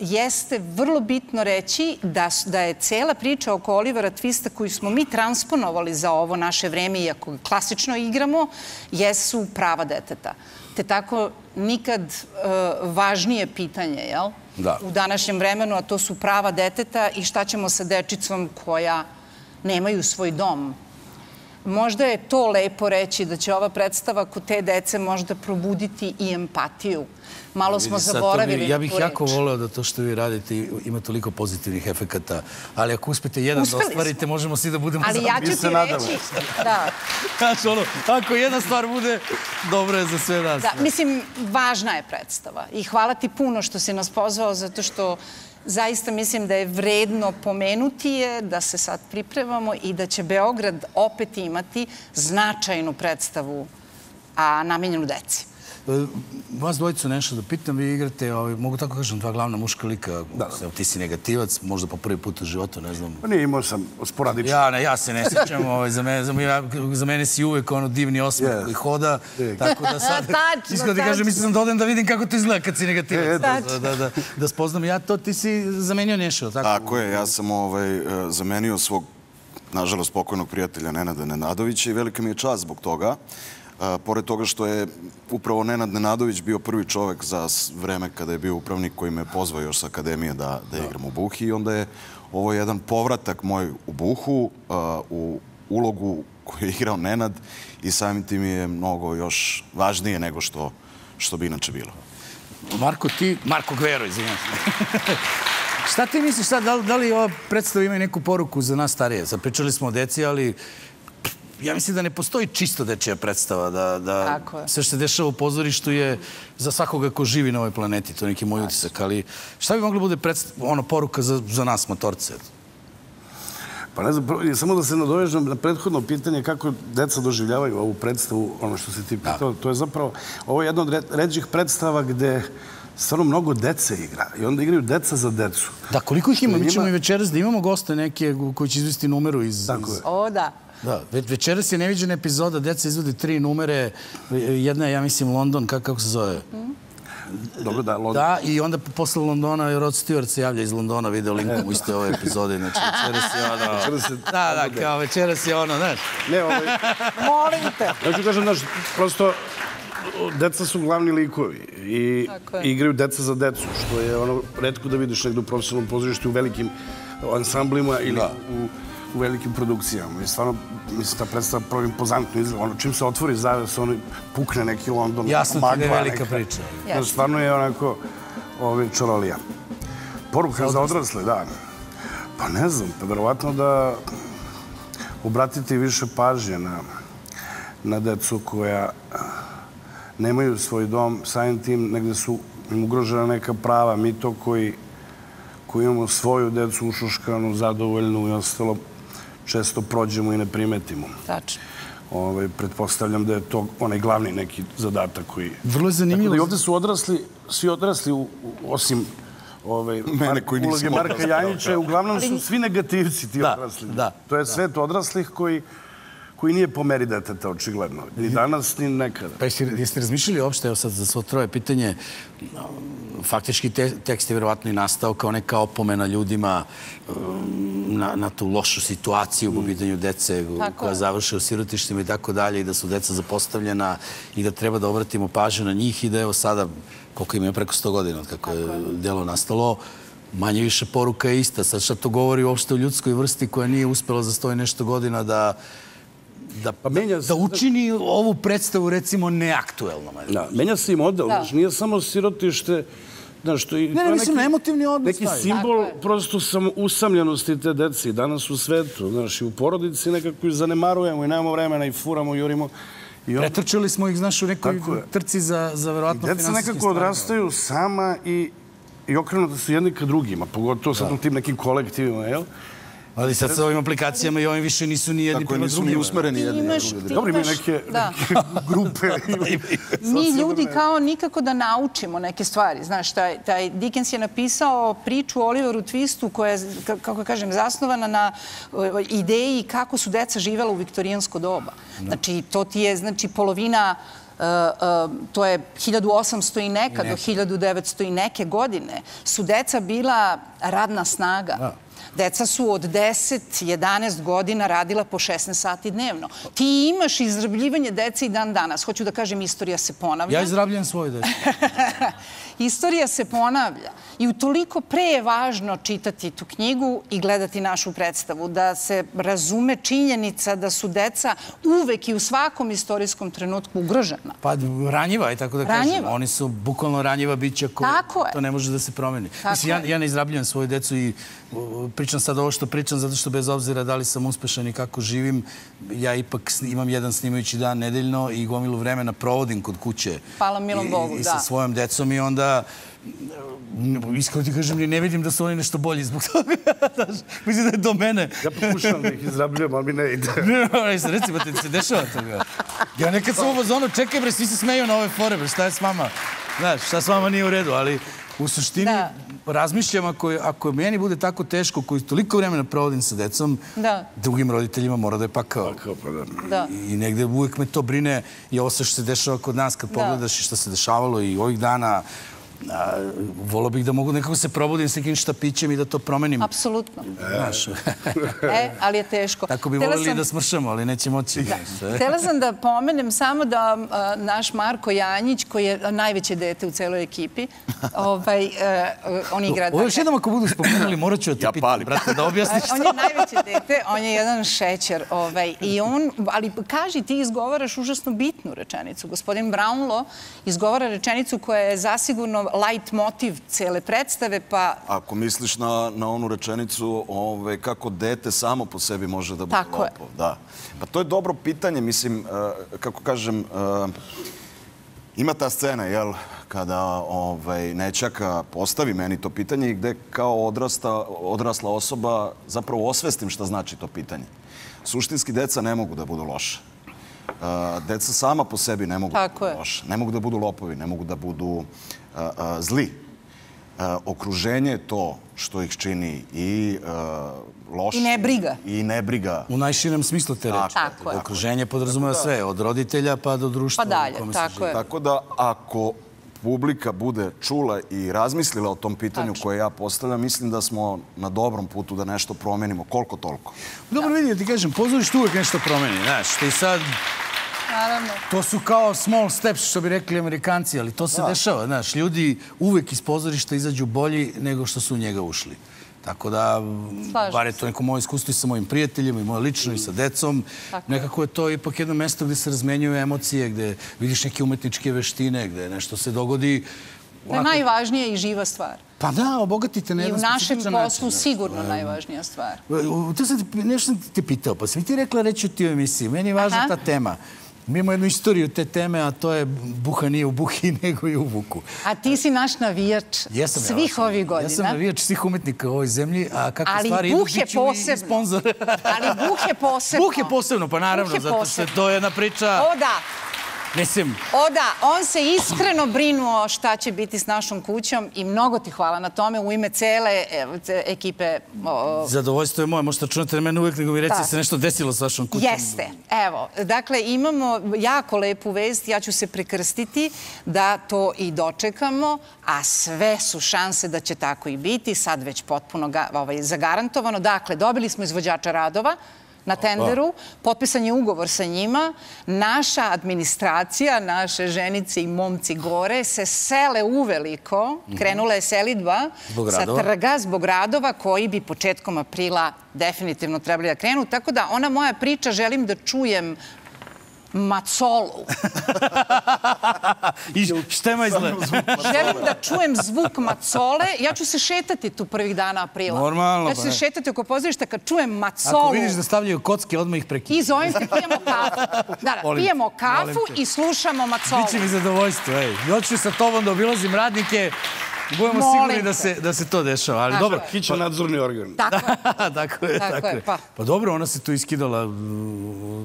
Jeste vrlo bitno reći da je cela priča oko Olivera Twista koju smo mi transponovali za ovo naše vreme, iako klasično igramo, jesu prava deteta. Te tako nikad važnije pitanje, jel? U današnjem vremenu, a to su prava deteta i šta ćemo sa dečicom koja nemaju svoj dom. Možda je to lepo reći da će ova predstava kod te dece možda probuditi i empatiju. Malo smo zaboravili. Ja bih jako voleo da to što vi radite ima toliko pozitivnih efekata, ali ako uspete jedan da ostvarite, možemo svi da budemo zadovoljni. Ali ja ću ti reći. Znači ono, ako jedna stvar bude, dobro je za sve nas. Mislim, važna je predstava i hvala ti puno što si nas pozvao, zato što zaista mislim da je vredno pomenuti je da se sad pripremamo i da će Beograd opet imati značajnu predstavu, a namenjenu deci. Vas dvojicu nešto da pitam, vi igrate, mogu tako kažem, dva glavna muška lika, ti si negativac, možda po prvi put u životu, ne znam. Nije, imao sam sporadično. Ja se ne sjećam, za mene si uvek ono divni osmeh koji hoda, tako da sad, iskreno ti kažem, mislim da odem da vidim kako to izgleda kad si negativac, da spoznam. Ja to, ti si zamenio nešto, tako? Tako je, ja sam zamenio svog, nažalost, pokojnog prijatelja Neša Nenadovića i velika mi je čast zbog toga. Pored toga što je upravo Nenad Nenadović bio prvi čovek za vreme kada je bio upravnik koji me pozvao još sa akademije da igram u Buhi i onda je ovo jedan povratak moj u Buhu, u ulogu koju je igrao Nenad i samim tim je mnogo još važnije nego što bi inače bilo. Marko, ti... Marko Gvero, izvinjam se. Šta ti misliš sad, da li ova predstava ima neku poruku za nas starije? Sad pričali smo o deci, ali... Ja mislim da ne postoji čisto dečija predstava, da sve što se dešava u pozorištu je za svakoga ko živi na ovoj planeti, to je neki moj utisak, ali šta bi mogla bude poruka za nas motorce? Pa ne znam, samo da se nadovežem na prethodno pitanje kako deca doživljavaju ovu predstavu, ono što si ti pitao, to je zapravo, ovo je jedna od ređih predstava gde stvarno mnogo dece igra i onda igraju deca za decu. Da, koliko ih ima? Mi ćemo i večeras da imamo goste neke koji će izvesti numeru iz... O, da. Da, večeras je neviđena epizoda, deca izvode tri numere, jedna je, ja mislim, London, kako se zove? Dobro, da, London. Da, i onda posle Londona Rod Stewart se javlja iz Londona, video linkom u iste ove epizode, znači večeras je ono... Da, da, kao večeras je ono, znaš. Ne, ovo je... Molim te! Ja ću kažem, znaš, prosto, deca su glavni likovi i igraju deca za decu, što je ono, retko da vidiš negdje u profesionalnom pozorištu u velikim ansamblima ili u... u velikim produkcijama i stvarno, mislim, ta predstava prvo impozantno izgleda. Ono, čim se otvori zaves, ono pukne neki London. Jasno ti da je velika priča. Znači, stvarno je onako čarolija. Poruka za odrasle, da. Pa ne znam, pa verovatno da obratite više pažnje na decu koja nemaju svoj dom, samim tim negde su im ugrožena neka prava, mi to koji imamo svoju decu ušuškanu, zadovoljnu i ostalo, često prođemo i ne primetimo. Tačno. Pretpostavljam da je to onaj glavni neki zadatak koji... Vrlo je zanimljivo. Tako da i ovde su odrasli, svi odrasli, osim uloge Marka Janjića, uglavnom su svi negativci ti odrasli. To je svet odraslih koji koji nije po meri deteta, očigledno. Ni danas, ni nekada. Pa jeste razmišljali uopšte, evo sad za svo troje pitanje, faktički tekst je verovatno i nastao kao neka opomena ljudima na tu lošu situaciju po pitanju dece koja završe u sirotištima i tako dalje i da su deca zapostavljena i da treba da obratimo pažnju na njih i da evo sada, koliko ima preko sto godina od kako je delo nastalo, manje više poruka je ista. Sad šta to govori uopšte o ljudskoj vrsti koja nije uspela za sto i nešto godina da da učini ovu predstavu, recimo, neaktuelno. Menja se i model, nije samo sirotište. Ne, mislim, emotivni odnos. Neki simbol prosto usamljenosti te deci danas u svetu. U porodici nekako zanemarujemo i nemamo vremena i furamo, jurimo. Pretrčali smo ih, znaš, u nekoj trci za verovatno finansijski stvari. Deca nekako odrastaju sama i okrenuta su jedni ka drugima, pogotovo sa tim nekim kolektivima, jel? Ali sad sa ovim aplikacijama i ovim više nisu ni jedni prema drugima. Tako nisu ni usmereni jedni prema drugima. Dobro, imaju neke grupe. Mi ljudi kao nikako da naučimo neke stvari. Znaš, taj Dickens je napisao priču o Oliveru Twistu koja je, kako kažem, zasnovana na ideji kako su deca živela u viktorijansko doba. Znači, to ti je polovina... to je hiljadu osamsto i neka do hiljadu devetsto i neke godine, su deca bila radna snaga. Deca su od deset do jedanaest godina radila po šesnaest sati dnevno. Ti imaš izrabljivanje dece i dan danas. Hoću da kažem, istorija se ponavlja. Ja izrabljam svoje dece. Istorija se ponavlja. I utoliko pre je važno čitati tu knjigu i gledati našu predstavu. Da se razume činjenica da su deca uvek i u svakom istorijskom trenutku ugrožena. Pa ranjiva je, tako da kažem. Oni su bukvalno ranjiva bića koje to ne može da se promeni. Ja ne izrabljam svoje decu i pričam sad ovo što pričam, zato što bez obzira da li sam uspešan i kako živim, ja ipak imam jedan snimajući dan nedeljno i gomilu vremena provodim kod kuće. Hvala milom Bogu, da. I sa svojom decom i onda, iskreno ti kažem, ne vidim da su oni nešto bolji zbog toga. Mislim da je do mene. Ja pokušam da ih izrabljujem, ali mi ne ide. Recimo, te se dešava toga. Ja nekad sam ovo zono, čekaj bre, svi se smeju na ove fore, bre, šta je s vama? Znaš, šta s vama nije u redu, ali u suštini... razmišljam, ako meni bude tako teško, koji toliko vremena provodim sa decom, drugim roditeljima mora da je pakao. I negde uvijek me to brine i ovo sve što se dešava kod nas, kad pogledaš i što se dešavalo i ovih dana, volao bih da mogu nekako se probudim s nekim štapićem i da to promenim. Apsolutno. E, ali je teško. Tako bi volili da smršamo, ali neće moći. Htela sam da pomenem samo da naš Marko Janjić, koji je najveće dete u celoj ekipi, on igra... Ovo još jednom ako budu spomenuli, morat ću da te pitam, brate, da objasniš to. On je najveće dete, on je jedan šećer. Ali kaži, ti izgovaraš užasno bitnu rečenicu. Gospodin Brownlo izgovara rečenicu koja je zasigurno light motiv cele predstave, pa... Ako misliš na onu rečenicu kako dete samo po sebi može da bude lopo. Da. Pa to je dobro pitanje, mislim, kako kažem, ima ta scena, jel, kada nećaka postavi meni to pitanje i gde kao odrasla osoba zapravo osvestim šta znači to pitanje. Suštinski, deca ne mogu da budu loše. Deca sama po sebi ne mogu da budu loše. Ne mogu da budu lopovi, ne mogu da budu zli. Okruženje je to što ih čini i loši. I nebriga. U najširem smislu te reči. Okruženje podrazumeva sve, od roditelja pa do društva. Tako da ako publika bude čula i razmislila o tom pitanju koje ja postavljam, mislim da smo na dobrom putu da nešto promenimo, koliko toliko. Dobro, vidim, ti kažem, pozorište uvek nešto promeni, znaš, ti sad... To su kao small steps, što bi rekli Amerikanci, ali to se dešava, znaš, ljudi uvek iz pozorišta izađu bolji nego što su u njega ušli. Tako da, bar je to neko moje iskustvo i sa mojim prijateljima i moje lično i sa decom. Nekako je to ipak jedno mesto gde se razmenjuju emocije, gde vidiš neke umetničke veštine, gde nešto se dogodi. To je najvažnija i živa stvar. Pa da, obogatite na jedan specifičan način. I u našem poslu sigurno najvažnija stvar. Nešto sam te pitao, pa sam ti rekla reći o ti u emisiji. Meni je važna ta tema. Mi imamo jednu istoriju te teme, a to je Buha nije u Buhi, nego i u Vuku. A ti si naš navijač svih ovih godina. Ja sam navijač svih umetnika u ovoj zemlji, a kakve stvari idu, bit ću i sponzor. Ali Buh je posebno. Buh je posebno, pa naravno, zato se to je jedna priča... O da! Mislim... O da, on se iskreno brinuo šta će biti s našom kućom i mnogo ti hvala na tome u ime cele ekipe. Zadovoljstvo je moje, možete čunati na mene uvijek, nego mi reći da se nešto desilo s vašom kućom. Jeste, evo. Dakle, imamo jako lepu vest, ja ću se prekrstiti da to i dočekamo, a sve su šanse da će tako i biti, sad već potpuno zagarantovano. Dakle, dobili smo izvođača radova na tenderu, potpisan je ugovor sa njima, naša administracija, naše ženice i momci gore se sele uveliko, krenula je selidba sa trga zbog radova koji bi početkom aprila definitivno trebali da krenu, tako da ona moja priča želim da čujem macolu. Želim da čujem zvuk macole. Ja ću se šetati tu prvih dana aprila. Normalno. Ja ću se šetati oko pozorišta kad čujem macolu. Ako vidiš da stavljaju kocke, odmah ih prekini. I zovem te, pijemo kafu. Da, pijemo kafu i slušamo macolu. Biće mi zadovoljstvo. Noću sa tobom da obilazim radnike... Budemo sigurni da se to dešava, ali dobro. Hića nadzorni organ. Tako je, tako je. Pa dobro, ona se tu iskidala,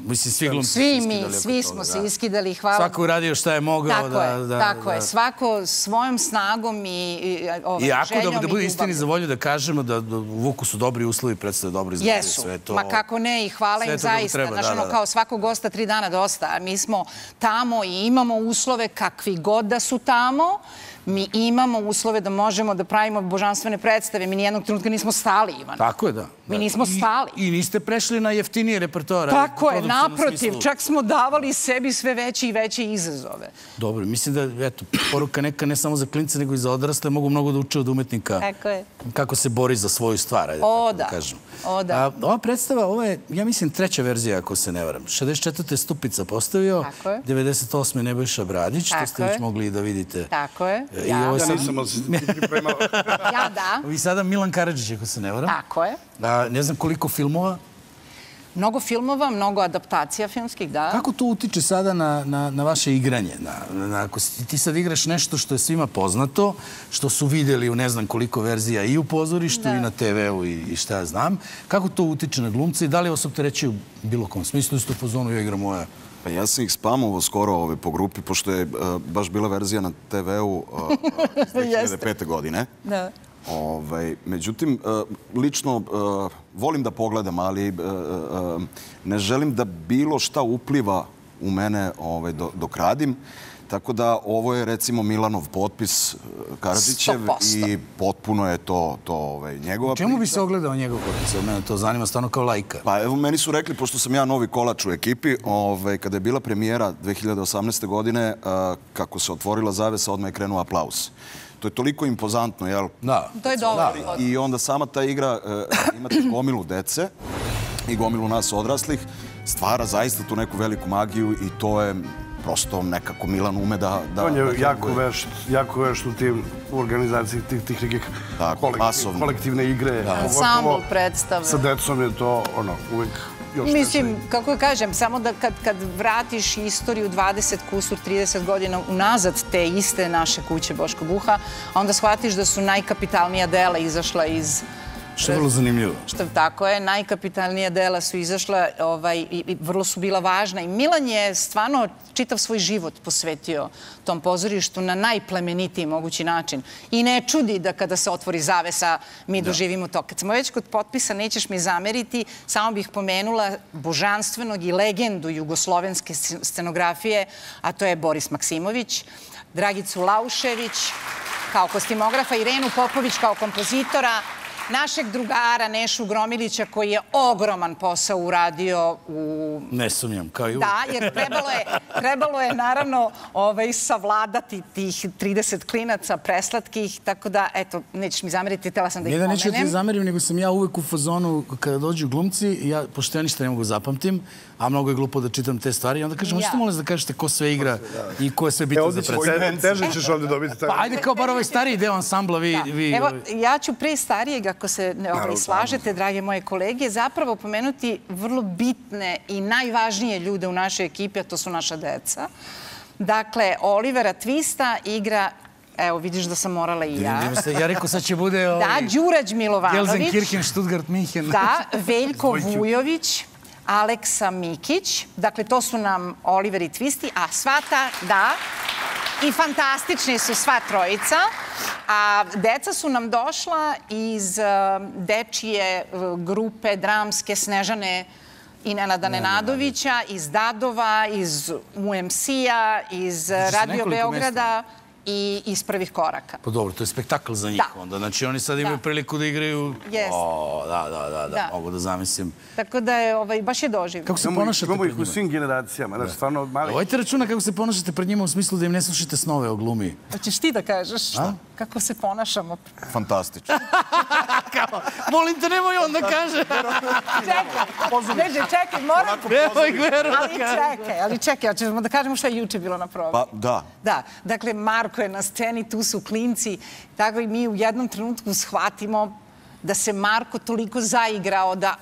mislim, svi glumci se iskidali. Svi mi, svi smo se iskidali, hvala. Svako uradio šta je mogao. Tako je, svako svojom snagom i željom i ljubavljom. Iako da bude istini za volju da kažemo da u Vuku su dobri uslovi, predstavlja dobri izgledi, sve to. Ma kako ne, i hvala im zaista. Kao svakog gosta tri dana dosta. Mi smo tamo i imamo uslove kakvi god da su tamo. Mi imamo uslove da možemo da pravimo božanstvene predstave. Mi nijednog trenutka nismo stali, Ivan. Tako je, da. Mi nismo stali. I niste prešli na jeftinije repertoare. Tako je, naprotiv. Čak smo davali sebi sve veće i veće izazove. Dobro, mislim da, eto, poruka neka ne samo za klinice, nego i za odrasle. Mogu mnogo da uče od umetnika kako se bori za svoju stvar. O, da. O, da. Ova predstava, ovo je, ja mislim, treća verzija, ako se ne varam. šezdeset četvrte Stupica postavio, devedeset osme Nebojša Bradić, to ste već mogli da vidite. Tako je. Ja nisam, ali si pripremao. Ja da. I sada Milan Karadžić, ako se ne varam. Tako je. Ne znam koliko filmova. Mnogo filmova, mnogo adaptacija filmskih, da. Kako to utiče sada na vaše igranje? Ako ti sad igraš nešto što je svima poznato, što su videli u ne znam koliko verzija i u pozorištu i na te veu i šta ja znam, kako to utiče na glumce i da li vas opterećuju u bilo kom smislu? Isto po zonu ja igram moja. Pa ja sam ih spamovao skoro po grupi, pošto je baš bila verzija na te veu iz dve hiljade pete. godine. Međutim, lično volim da pogledam, ali ne želim da bilo šta upliva u mene dok radim. Tako da ovo je recimo Milanov potpis Karadžićev i potpuno je to njegova priča. Čemu bi se ogledao njegov potpis? Mene to zanima stvarno kao lajka. Pa evo, meni su rekli, pošto sam ja novi kolač u ekipi, kada je bila premijera dve hiljade osamnaeste. godine, kako se otvorila zavesa, odmah je krenuo aplauz. To je toliko impozantno, jel? Da. To je dovoljno. I onda sama ta igra, imate gomilu dece i gomilu nas odraslih, stvara zaista tu neku veliku magiju i to je... Prosto nekako Milan ume da... On je jako vešt u tim organizaciji tih nekih kolektivne igre. Ansambl predstave. Sa decom je to uvijek još nešto. Mislim, kako kažem, samo da kad vratiš istoriju dvadeset kusur, trideset godina unazad te iste naše kuće Boško Buha, onda shvatiš da su najkapitalnija dela izašla iz... Što je vrlo zanimljivo. Tako je, najkapitalnija dela su izašla i vrlo su bila važna. I Milan je stvarno čitav svoj život posvetio tom pozorištu na najplemenitiji mogući način. I ne čudi da kada se otvori zavesa mi doživimo to. Kad smo već kod potpisa, nećeš mi zameriti, samo bih pomenula božanstvenog i legendu jugoslovenske scenografije, a to je Boris Maksimović, Dragicu Laušević kao kostimografa, Irenu Popović kao kompozitora, našeg drugara Nešu Gromilića koji je ogroman posao uradio u... Ne sumnjam, kao i uvijek. Da, jer trebalo je naravno savladati tih trideset klinaca preslatkih, tako da, eto, nećeš mi zameriti, htela sam da ih pomenem. Ne da neću da zamerim, nego sam ja uvijek u fazonu kada dođu glumci, ja pošto ja ništa ne mogu zapamtim, a mnogo je glupo da čitam te stvari i onda kažem, možete molim da kažete ko sve igra i ko je sve bitan za predstavu. Teže ćeš ovdje dobiti. Pa ajde kao bar ovaj stariji deo ansambla vi... Evo, ja ću pre starijeg, ako se ne slažete, drage moje kolege, zapravo pomenuti vrlo bitne i najvažnije ljude u našoj ekipi, a to su naša deca. Dakle, Olivera Twista igra... Evo, vidiš da sam morala i ja. Ja rekao, sad će bude... Da, Đurađ Milovanović. Gelsenkirchen, Stuttgart, Minhen. Da, Veljko Vujović. Aleksa Mikić, dakle to su nam Oliver i Twisti, a sva ta, da, i fantastični su sva trojica, a deca su nam došla iz dečije grupe dramske Snežane i Nenada Nenadovića, iz Dadova, iz U M C-a, iz Radio Beograda. I iz prvih koraka. Pa dobro, to je spektakl za njih onda. Znači oni sad imaju priliku da igraju... O, da, da, da, mogu da zamislim. Tako da je, baš je doživljeno. Kako se ponašate pred njima? Imamo ih u svim generacijama, znači stvarno mali... Ovajte računa kako se ponašate pred njima u smislu da im ne slušite snove o glumi. Hoćeš ti da kažeš kako se ponašamo? Fantastično. Molim te, nemoj on da kaže. Čekaj, neđe, čekaj, moram... Nemoj Gvero da kaže. Ali čekaj, hoćemo da kažemo što je juče bilo na probi. Marko je na sceni, tu su klinci, tako i mi u jednom trenutku shvatimo da se Marko toliko zaigrao da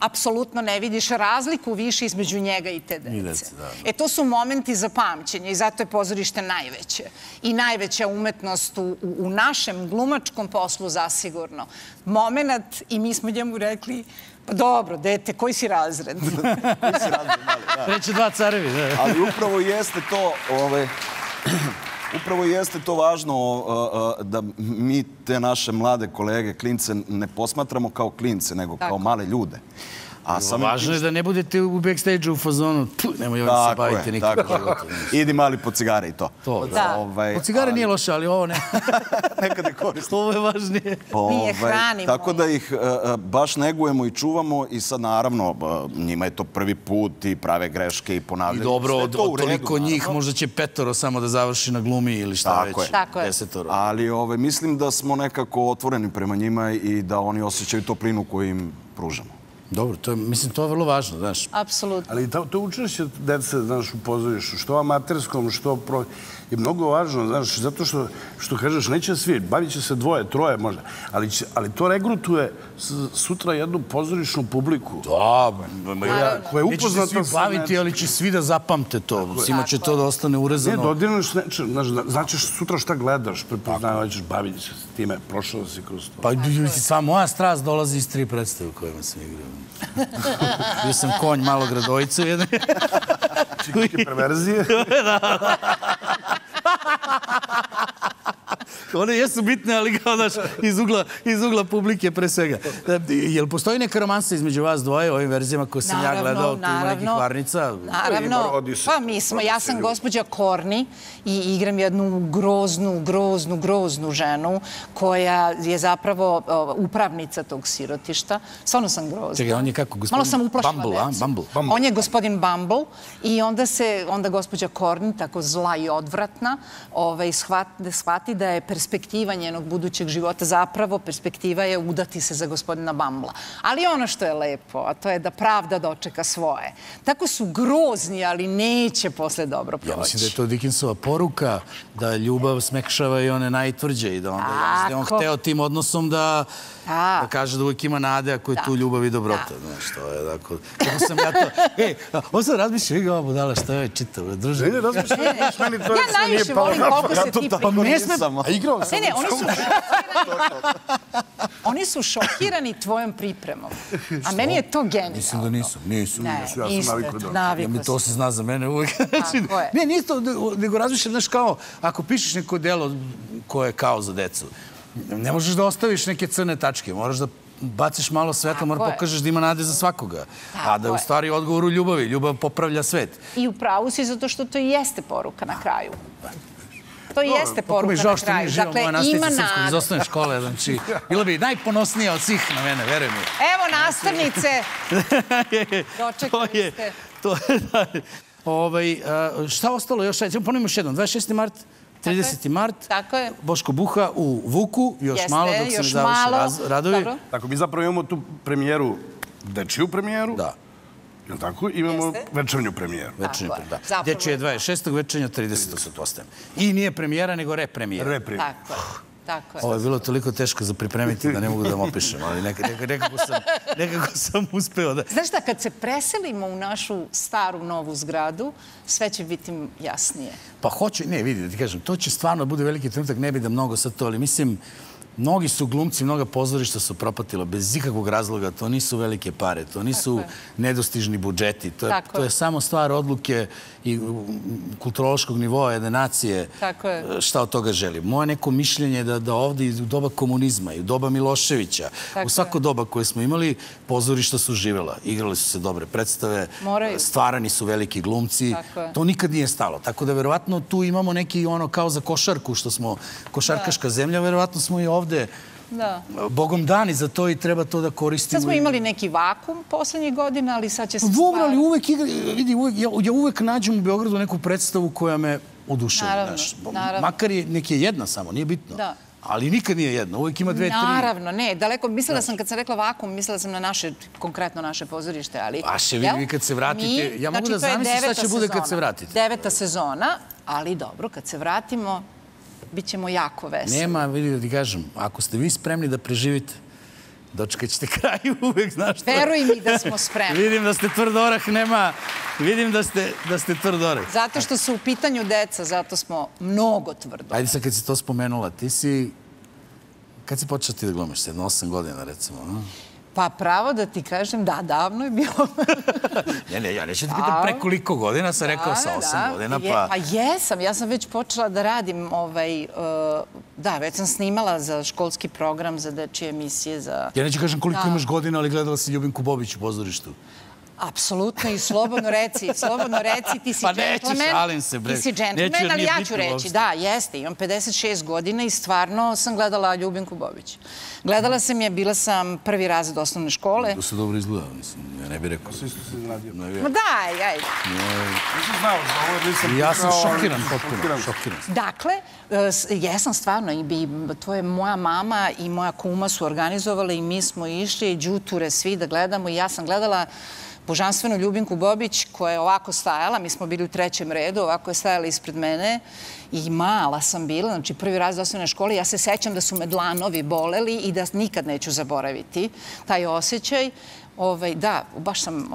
apsolutno ne vidiš razliku više između njega i te dece. E, to su momenti za pamćenje i zato je pozorište najveće. I najveća umetnost u našem glumačkom poslu zasigurno. Moment, i mi smo njemu rekli, pa dobro, dete, koji si razred? Koji si razred, mali. Reći dva carevi. Ali upravo jeste to... Upravo jeste to važno da mi te naše mlade kolege, klince, ne posmatramo kao klince, nego kao male ljude. Važno je da ne budete u backstage-u u fazonu, nemoj ovdje se baviti nikada. Idi mali po cigare i to. Po cigare nije loše, ali ovo ne. Nekada koristimo. Ovo je važnije. Mi je hranimo. Tako da ih baš negujemo i čuvamo i sad naravno njima je to prvi put i prave greške i ponavljaju. I dobro, od toliko njih možda će petoro samo da završi na glumi ili šta već. Tako je. Desetoro. Ali mislim da smo nekako otvoreni prema njima i da oni osjećaju toplinu koju im pružamo. Dobro, mislim, to je vrlo važno, znaš. Apsolutno. Ali to učešće dece, znaš, u pozorištu, što amaterskom, što je mnogo važno, znaš, zato što kažeš, neće svi, bavit će se dvoje, troje možda, ali to regrutuje sutra jednu pozorišnu publiku. Da, neće se svi baviti, ali će svi da zapamte to, svima će to da ostane urezano. Ne, dodirneš nečeg, značiš sutra šta gledaš, prepoznavaćeš, bavit će se time, prošao si kroz to. Pa, sva moja strast dolazi iz tri predstave u kojima sam igrao. Bio sam konj malog radojca jedne. Čikaške perverzije. One jesu bitne, ali kao daš iz ugla publike pre svega. Jel postoji neka romansa između vas dvoje u ovim verzijama koje sam ja gledao? Tu ima nekih varnica? Naravno, pa mi smo. Ja sam gospođa Korni i igram jednu groznu, groznu, groznu ženu koja je zapravo upravnica tog sirotišta. Stvarno sam grozna. Čekaj, on je kako? Malo sam uplašila. On je gospodin Bumble i onda se, onda gospođa Korni, tako zla i odvratna, shvati da je perspektiva njenog budućeg života, zapravo perspektiva je udati se za gospodina Bambla. Ali ono što je lepo, a to je da pravda dočeka svoje. Tako su grozni, ali neće posle dobro proći. Ja mislim da je to Dickensova poruka, da ljubav smekšava i one najtvrđe i da on hteo tim odnosom da kaže da uvijek ima nade ako je tu ljubav i dobrota. Znaš, to je tako... Kako sam ja to... Ej, on sam razmišljao, ega ova budala, šta je čitao, druže? Ne, ne, razmišljao, ja najviše volim koliko se ti pripremio. Igrao sam. Ne, oni su šokirani tvojom pripremom. A meni je to genijalno. Mislim da nisu. Nisu, ja sam navikao da. To se zna za mene uvijek. Ne, nije to, nego razmišljam, znaš, kao, ako pišeš neko delo koje je kao za decu, ne možeš da ostaviš neke crne tačke, moraš da baciš malo svetla, moraš pokažeš da ima nade za svakoga. A da je u stvari odgovor u ljubavi. Ljubav popravlja svet. I u pravu si, zato što to i jeste poruka na kraju. To jeste poruka na kraju. Dakle, ima nade. Iz osnovne škole, znači, bila bi najponosnija od svih na mene, veruj mi. Evo, nastavnice! Dočekali ste. Šta ostalo još? Ponovim još jednom, dvadeset šesti mart, trideseti mart, Boško Buha u Vuku, još malo dok se ne završi radovi. Tako, mi zapravo imamo tu premijeru, dečiju premijeru. Da. Jel' tako? Imamo večernju premijeru. Večernju premijeru, da. Dječe je dvadeset šestog, večernja tridesetog se to ostavimo. I nije premijera, nego repremijera. Repremijera. Tako je. Ovo je bilo toliko teško za pripremiti da ne mogu da vam opišem, ali nekako sam uspeo da... Znaš da, kad se preselimo u našu staru, novu zgradu, sve će biti jasnije. Pa hoću, ne, vidi, da ti kažem, to će stvarno bude veliki trenutak, ne bi da mnogo sad to, ali mislim... Mnogi su glumci, mnoga pozorišta su propatila bez ikakvog razloga. To nisu velike pare, to nisu nedostižni budžeti. To je samo stvar odluke i kulturološkog nivoa jedne nacije šta od toga želi. Moje neko mišljenje je da ovde i u doba komunizma i u doba Miloševića, u svako doba koje smo imali, pozorišta su živela. Igrali su se dobre predstave, stvarani su veliki glumci. To nikad nije stalo. Tako da verovatno tu imamo neki ono kao za košarku, što smo košarkaška zemlja, verovatno smo i ovde Bogom dani za to i treba to da koristimo. Sad smo imali neki vakum poslednjih godina, ali sad će se stvarati. Dobro, ali uvek igra, vidi, ja uvek nađem u Beogradu neku predstavu koja me oduševi. Makar je neka jedna samo, nije bitno. Ali nikad nije jedno, uvijek ima dve, tri. Naravno, ne, daleko, mislila sam, kad sam rekla vakum, mislila sam na naše, konkretno naše pozorište, ali... Vaše, vi kad se vratite, ja mogu da zamislim šta će bude kad se vratite. Deveta sezona, ali dobro, kad se vratimo... bit ćemo jako veseli. Nema, vidi da ti kažem, ako ste vi spremni da preživite, dočekat ćete kraju uvek, znaš što. Veruj mi da smo spremni. Vidim da ste tvrd orah, nema, vidim da ste, da ste tvrd orah. Zato što su u pitanju deca, zato smo mnogo tvrd orah. Ajde sad kad si to spomenula, ti si, kad si počela ti da glumiš, jedno osam godina recimo, no? Pa pravo da ti kažem, da, davno je bilo. Ne, ne, ja neću ti pitam pre koliko godina, sam rekao sa osam godina. Pa jesam, ja sam već počela da radim, da, već sam snimala za školski program, za dečije emisije. Ja neću kažem koliko imaš godina, ali gledala si Ljubinku Bobić u pozorištu. Apsolutno i slobodno reci, slobodno reci, ti si džentlmen. Pa neću, šalim se, bre. Ti si džentlmen, ali ja ću reći, da, jeste, imam pedeset šest godina i stvarno sam gledala Ljubinku Bobić. Gledala sam je, bila sam prvi razred osnovne škole. To se dobro izgledao, mislim, ja ne bih rekao. Svi su se izgledio. Ma daj, ajde. Nisam znao, znao. Ja sam šokiran, šokiran. Dakle, jesam stvarno, i to je moja mama i moja kuma su organizovali i mi smo išli, đuture, svi da gledamo i ja sam gledala božanstvenu Ljubinku Bobić koja je ovako stajala, mi smo bili u trećem redu, ovako je stajala ispred mene i mala sam bila, znači prvi razred osnovne škole, ja se sećam da su me dlanovi boleli i da nikad neću zaboraviti taj osjećaj. Da, baš sam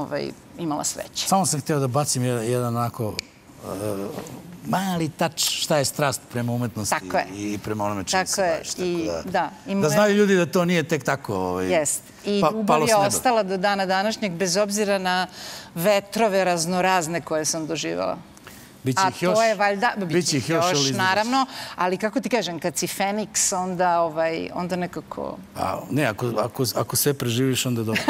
imala sreće. Samo sam hteo da bacim jedan onako mali tač šta je strast prema umetnosti i prema onome čemu se baviš. Da znaju ljudi da to nije tek tako. Jeste. I ljubav je ostala do dana današnjeg, bez obzira na vetrove raznorazne koje sam doživala. A to je valjda, biće ih još, naravno, ali kako ti kažem, kad si Feniks, onda nekako... Ne, ako sve preživiš, onda je dobro.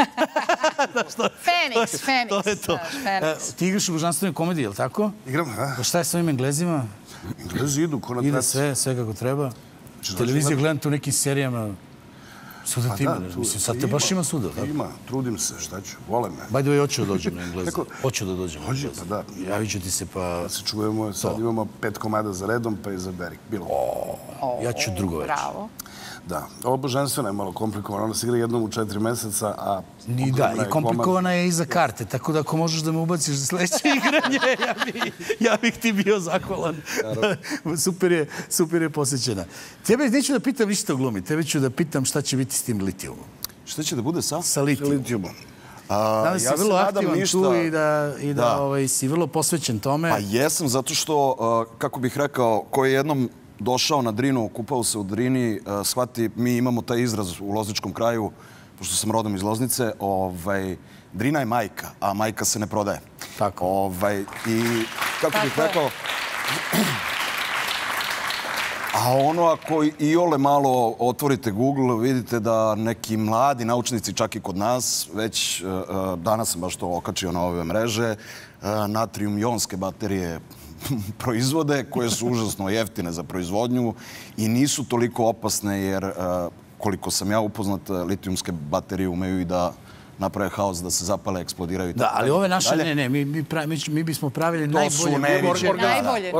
Feniks, Feniks. Ti igraš u božanstvenoj komediji, je li tako? Igram, da. Šta je s ovim Englezima? Englezi idu, ko na traci. Ide sve kako treba. Televiziju gledam tu u nekim serijama. Suda ti ima, mislim, sad te baš ima suda. Ima, trudim se, šta ću, vole me. Bajde, ovo je očeo da dođem na Engleze. Očeo da dođem na Engleze. Ođe, pa da. Javit ću ti se, pa... Da se čujemo, sad imamo pet komada za redom, pa i za Berik. Bilo. Ja ću drugo već. Bravo. Da, ovo božanstvena je malo komplikovana. Ona se igra jednom u četiri meseca, a... Ni da, i komplikovana je i za karte, tako da ako možeš da me ubaciš za sledeće igranje, ja bih ti bio zahvalan. Super je posjećena. Tebe neću da pitam ništa o glumi, tebe ću da pitam šta će biti s tim litijumom. Šta će da bude sa? Sa litijumom. Da li si vrlo aktivan tu i da si vrlo posvećen tome? Pa jesam, zato što, kako bih rekao, ko je jednom došao na Drinu, kupao se u Drini, shvati, mi imamo taj izraz u lozničkom kraju, pošto sam rodom iz Loznice, Drina je majka, a majka se ne prodaje. Tako. I kako bih rekao... A ono, ako i ole malo otvorite Google, vidite da neki mladi naučnici, čak i kod nas, već danas sam baš to okačio na ove mreže, natrium-jonske baterije proizvode koje su užasno jeftine za proizvodnju i nisu toliko opasne jer koliko sam ja upoznat, litijumske baterije umeju i da naprave haos, da se zapale, eksplodiraju. Da, ali ove naše, ne, ne, mi bismo pravili najbolje,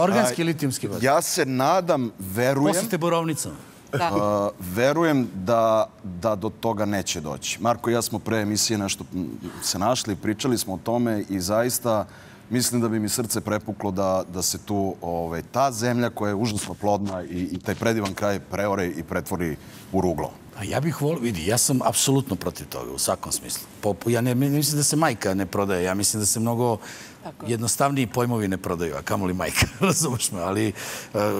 organski litijumski baterije. Ja se nadam, verujem... Posite borovnicom. Verujem da do toga neće doći. Marko i ja smo pre emisije nešto se našli, pričali smo o tome i zaista... Mislim da bi mi srce prepuklo da se tu ta zemlja koja je užasno plodna i taj predivan kraj preore i pretvori u ruglo. Ja bih volio, vidi, ja sam apsolutno protiv toga u svakom smislu. Ja ne mislim da se majka ne prodaje, ja mislim da se mnogo jednostavniji pojmovi ne prodaju, a kamoli majka, razumeš me. Ali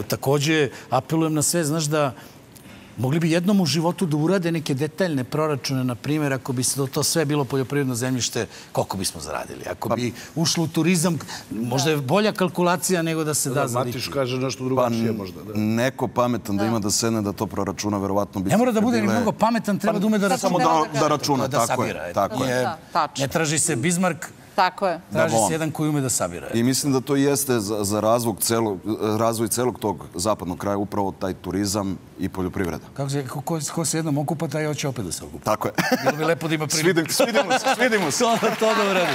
takođe apelujem na sve, znaš da mogli bi jednom u životu da urade neke detaljne proračune, na primjer, ako bi se to sve bilo poljoprivredno zemljište, koliko bismo zaradili? Ako bi ušlo u turizam, možda je bolja kalkulacija nego da se da za litiju. Matiš kaže nešto drugačije možda. Neko pametan da ima da sedne da to proračuna, verovatno bi... Ne mora da bude ni mnogo pametan, treba da ume da računa. Samo da računa, tako je. Ne traži se Bismarck, traži se jedan koji ume da sabira. I mislim da to jeste za razvoj celog tog zapadnog kraja upravo taj turizam i poljoprivreda. Ko se jednom okupa, taj hoće opet da se okupa. Tako je. Bilo bi lepo da ima priliku. Svidimo se, svidimo se. To da uradi.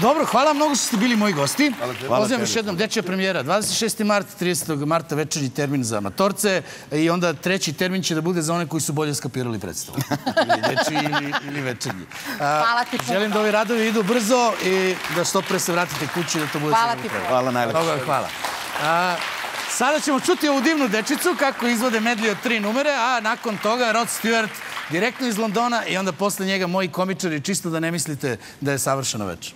Dobro, hvala mnogo što ste bili moji gosti. Pozivam još jednom, dečja premijera, dvadeset šesti mart, tridesetog marta večernji termin za amatorce i onda treći termin će da bude za one koji su bolje skapirali predstavu. Ili dečji ili večernji. Hvala ti puno. Želim da ovi radovi idu brzo i da što pre se vratite kući i da to bude sve. Hvala ti puno. Hvala najlepše. Hvala. Sada ćemo čuti ovu divnu dečicu kako izvode medley od tri numere, a nakon toga Rod Stewart direktno iz Londona i onda posle njega moji komičari, čisto da ne mislite da je savršeno večer.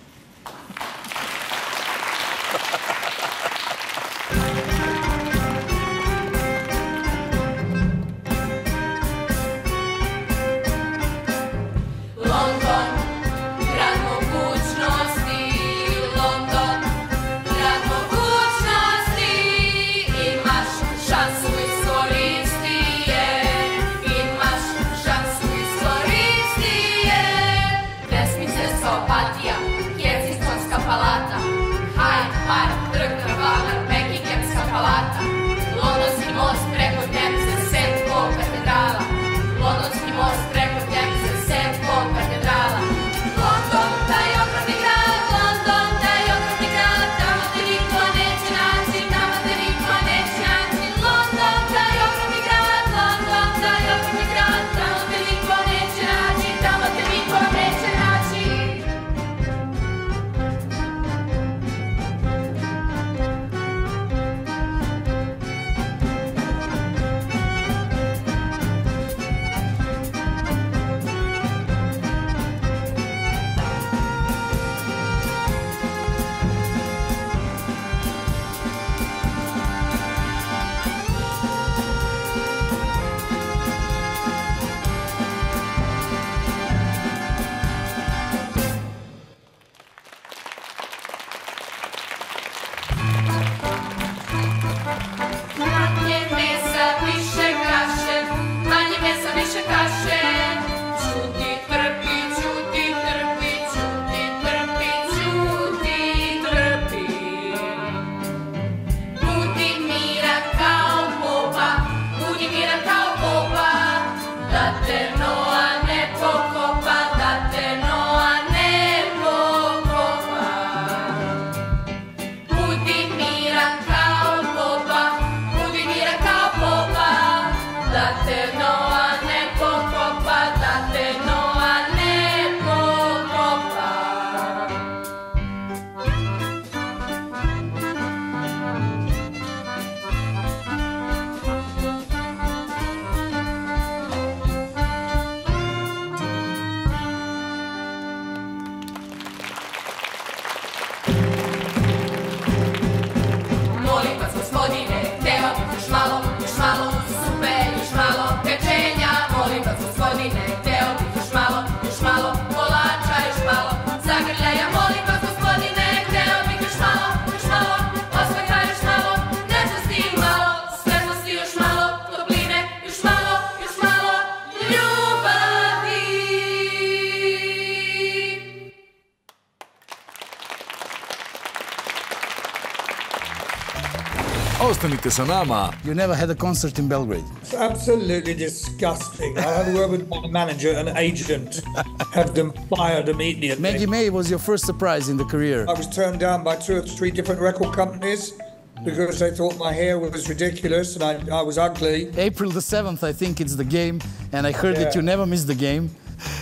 Ostanite sa nama. You never had a concert in Belgrade. It's absolutely disgusting. I'll have a word with my manager and agent. Have them fired immediately. Maggie May was your first surprise in the career. I was turned down by two or three different record companies because they thought my hair was ridiculous and I, I was ugly. April the seventh, I think it's the game. And I heard yeah. that you never miss the game.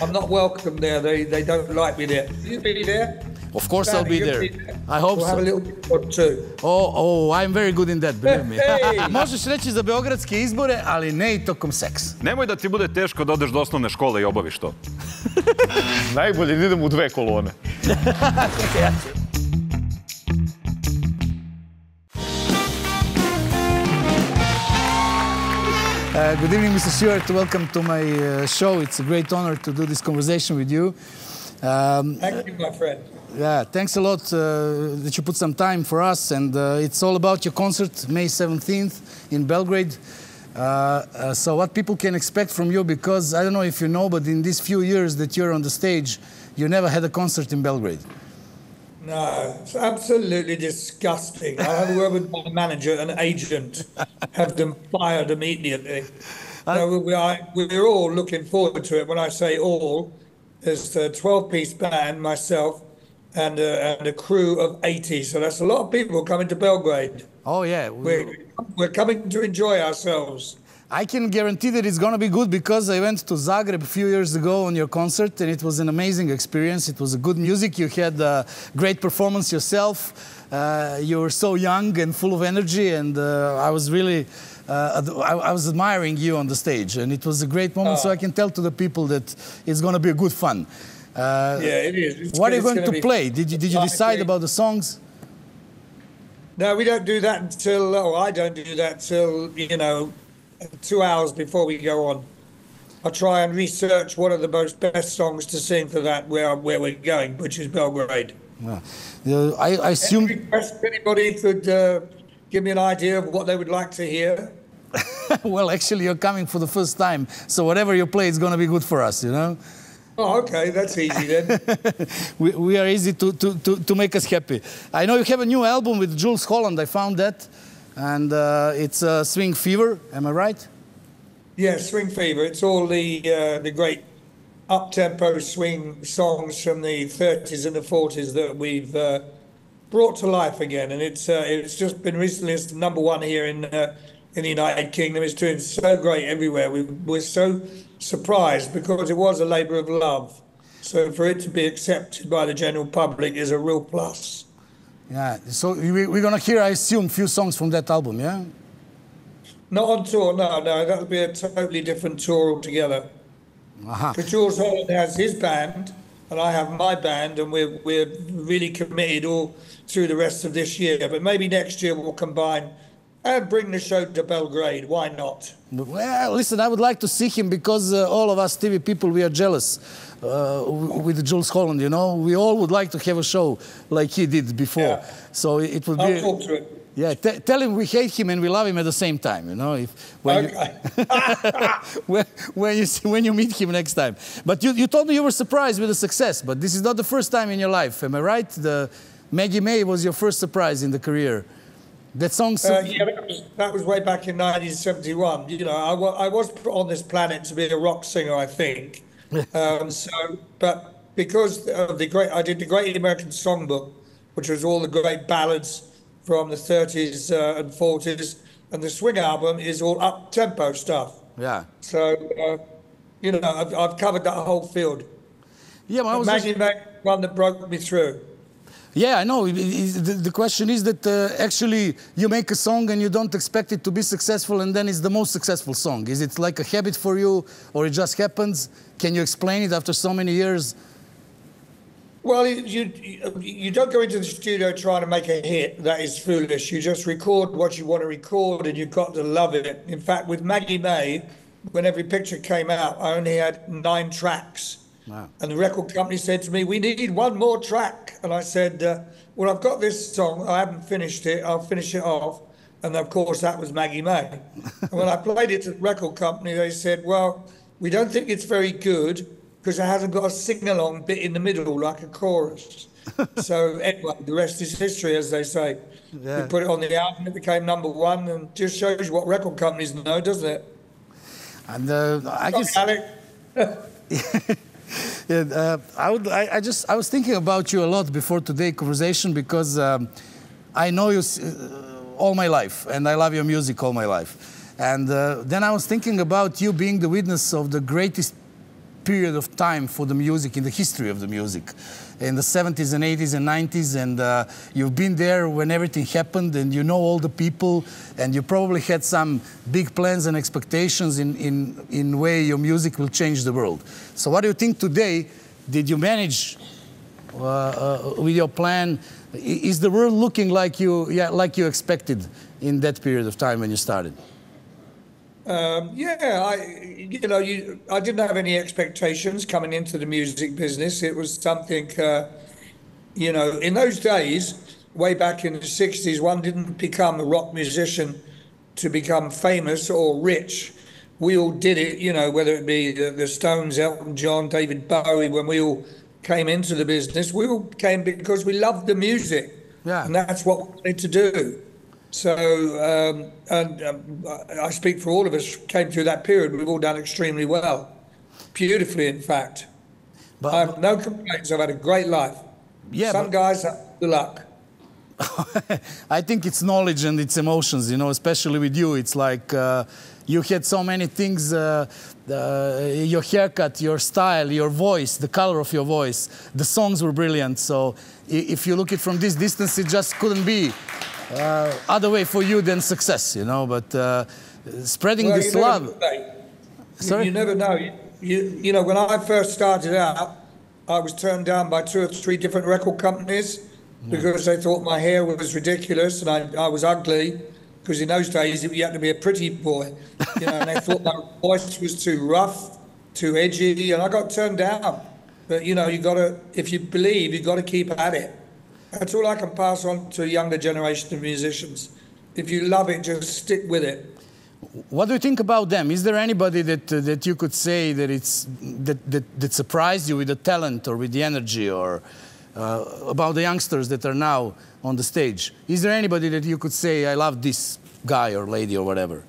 I'm not welcome there. They, they don't like me there. You'll be there? Of course Danny, I'll be there. be there. I hope we'll so. We'll have a little or two. Oh, oh, I'm very good in that, believe me. Možeš reći za beogradske izbore, ali ne i tokom seksa. Nemoj da ti bude teško da odeš do osnovne škole i obaviš to. Najbolje da idem u dve kolone. Uh, good evening, Mister Stewart. Welcome to my uh, show. It's a great honor to do this conversation with you. Um, Thank you, my friend. Yeah, thanks a lot uh, that you put some time for us, and uh, it's all about your concert, May seventeenth in Belgrade. Uh, uh, so what people can expect from you, because I don't know if you know, but in these few years that you're on the stage, you never had a concert in Belgrade. No, it's absolutely disgusting. I'll have a word with my manager and agent, have them fired immediately. So we are, we're all looking forward to it. When I say all, it's a twelve-piece band, myself, and a, and a crew of eighty. So that's a lot of people coming to Belgrade. Oh, yeah. We're, we're coming to enjoy ourselves. I can guarantee that it's going to be good because I went to Zagreb a few years ago on your concert and it was an amazing experience. It was good music. You had a great performance yourself. Uh, you were so young and full of energy and uh, I was really, uh, I, I was admiring you on the stage and it was a great moment. Oh. So I can tell to the people that it's going to be a good fun. Uh, yeah, it is. It's what good, are you going to be... play? Did you, did you decide about the songs? No, we don't do that until, oh, I don't do that till, you know, two hours before we go on. I try and research what are the most best songs to sing for that where where we're going, which is Belgrade. Yeah. Uh, I, I assume if anybody could uh, give me an idea of what they would like to hear. Well, actually, you're coming for the first time, so whatever you play is going to be good for us, you know. Oh, okay, that's easy then. we, we are easy to, to to to make us happy. I know you have a new album with Jules Holland. I found that. And uh, it's uh, Swing Fever, am I right? Yeah, Swing Fever. It's all the uh, the great up-tempo swing songs from the thirties and the forties that we've uh, brought to life again. And it's uh, it's just been recently it's number one here in uh, in the United Kingdom. It's doing so great everywhere. We we're so surprised because it was a labour of love. So for it to be accepted by the general public is a real plus. Yeah, so we're going to hear, I assume, a few songs from that album, yeah? Not on tour, no, no. That'll be a totally different tour altogether. Because Jules Holland has his band, and I have my band, and we're, we're really committed all through the rest of this year. But maybe next year we'll combine and bring the show to Belgrade. Why not? Well, listen, I would like to see him because uh, all of us T V people, we are jealous. Uh, with Jules Holland, you know, we all would like to have a show like he did before. Yeah. So it would be. I'll talk to him. Yeah, t tell him we hate him and we love him at the same time. You know, if when okay. you when, when you see, when you meet him next time. But you, you told me you were surprised with the success. But this is not the first time in your life, am I right? The Maggie May was your first surprise in the career. That song. Uh, yeah, that was, that was way back in nineteen seventy-one. You know, I, I was put on this planet to be a rock singer, I think. um, so, but because of the great, I did the Great American Songbook, which was all the great ballads from the thirties uh, and forties, and the swing album is all up-tempo stuff. Yeah. So, uh, you know, I've, I've covered that whole field. Yeah, well, I was Maggie May was one that broke me through. Yeah, I know. The question is that uh, actually you make a song and you don't expect it to be successful and then it's the most successful song. Is it like a habit for you or it just happens? Can you explain it after so many years? Well, you, you, you don't go into the studio trying to make a hit. That is foolish. You just record what you want to record and you've got to love it. In fact, with Maggie May, when every picture came out, I only had nine tracks. Wow. And the record company said to me, we need one more track. And I said, uh, well, I've got this song. I haven't finished it. I'll finish it off. And, of course, that was Maggie May. And when I played it to the record company, they said, well, we don't think it's very good because it hasn't got a sing-along bit in the middle like a chorus. So, anyway, the rest is history, as they say. Yeah. We put it on the album. It became number one and just shows you what record companies know, doesn't it? And uh, I guess... Sorry, Alec. Yeah, uh, I, would, I, I just I was thinking about you a lot before today's conversation because um, I know you uh, all my life and I love your music all my life. And uh, then I was thinking about you being the witness of the greatest period of time for the music in the history of the music. In the seventies and eighties and nineties and uh, you've been there when everything happened and you know all the people and you probably had some big plans and expectations in, in, in way your music will change the world. So what do you think today? Did you manage uh, uh, with your plan? Is the world looking like you, yeah, like you expected in that period of time when you started? Um, yeah, I, you know, you, I didn't have any expectations coming into the music business. It was something, uh, you know, in those days, way back in the sixties, one didn't become a rock musician to become famous or rich. We all did it, you know, whether it be the, the Stones, Elton John, David Bowie, when we all came into the business, we all came because we loved the music. Yeah. And that's what we wanted to do. So, um, and um, I speak for all of us, came through that period. We've all done extremely well, beautifully, in fact. But, I have no complaints. I've had a great life. Yeah, Some but, guys have the luck. I think it's knowledge and it's emotions, you know, especially with you. It's like uh, you had so many things, uh, uh, your haircut, your style, your voice, the color of your voice. The songs were brilliant. So if you look at it from this distance, it just couldn't be uh, other way for you than success, you know. But uh, spreading well, this you love. Know, Sorry? You never know. You, you know, when I first started out, I was turned down by two or three different record companies because they thought my hair was ridiculous and I, I was ugly, because in those days you had to be a pretty boy, you know, and they thought my voice was too rough, too edgy, and I got turned down. But, you know, you got to, if you believe, you've got to keep at it. That's all I can pass on to a younger generation of musicians. If you love it, just stick with it. What do you think about them? Is there anybody that uh, that you could say that it's that, that that surprised you with the talent or with the energy, or uh, about the youngsters that are now on the stage? Is there anybody that you could say I love this guy or lady or whatever?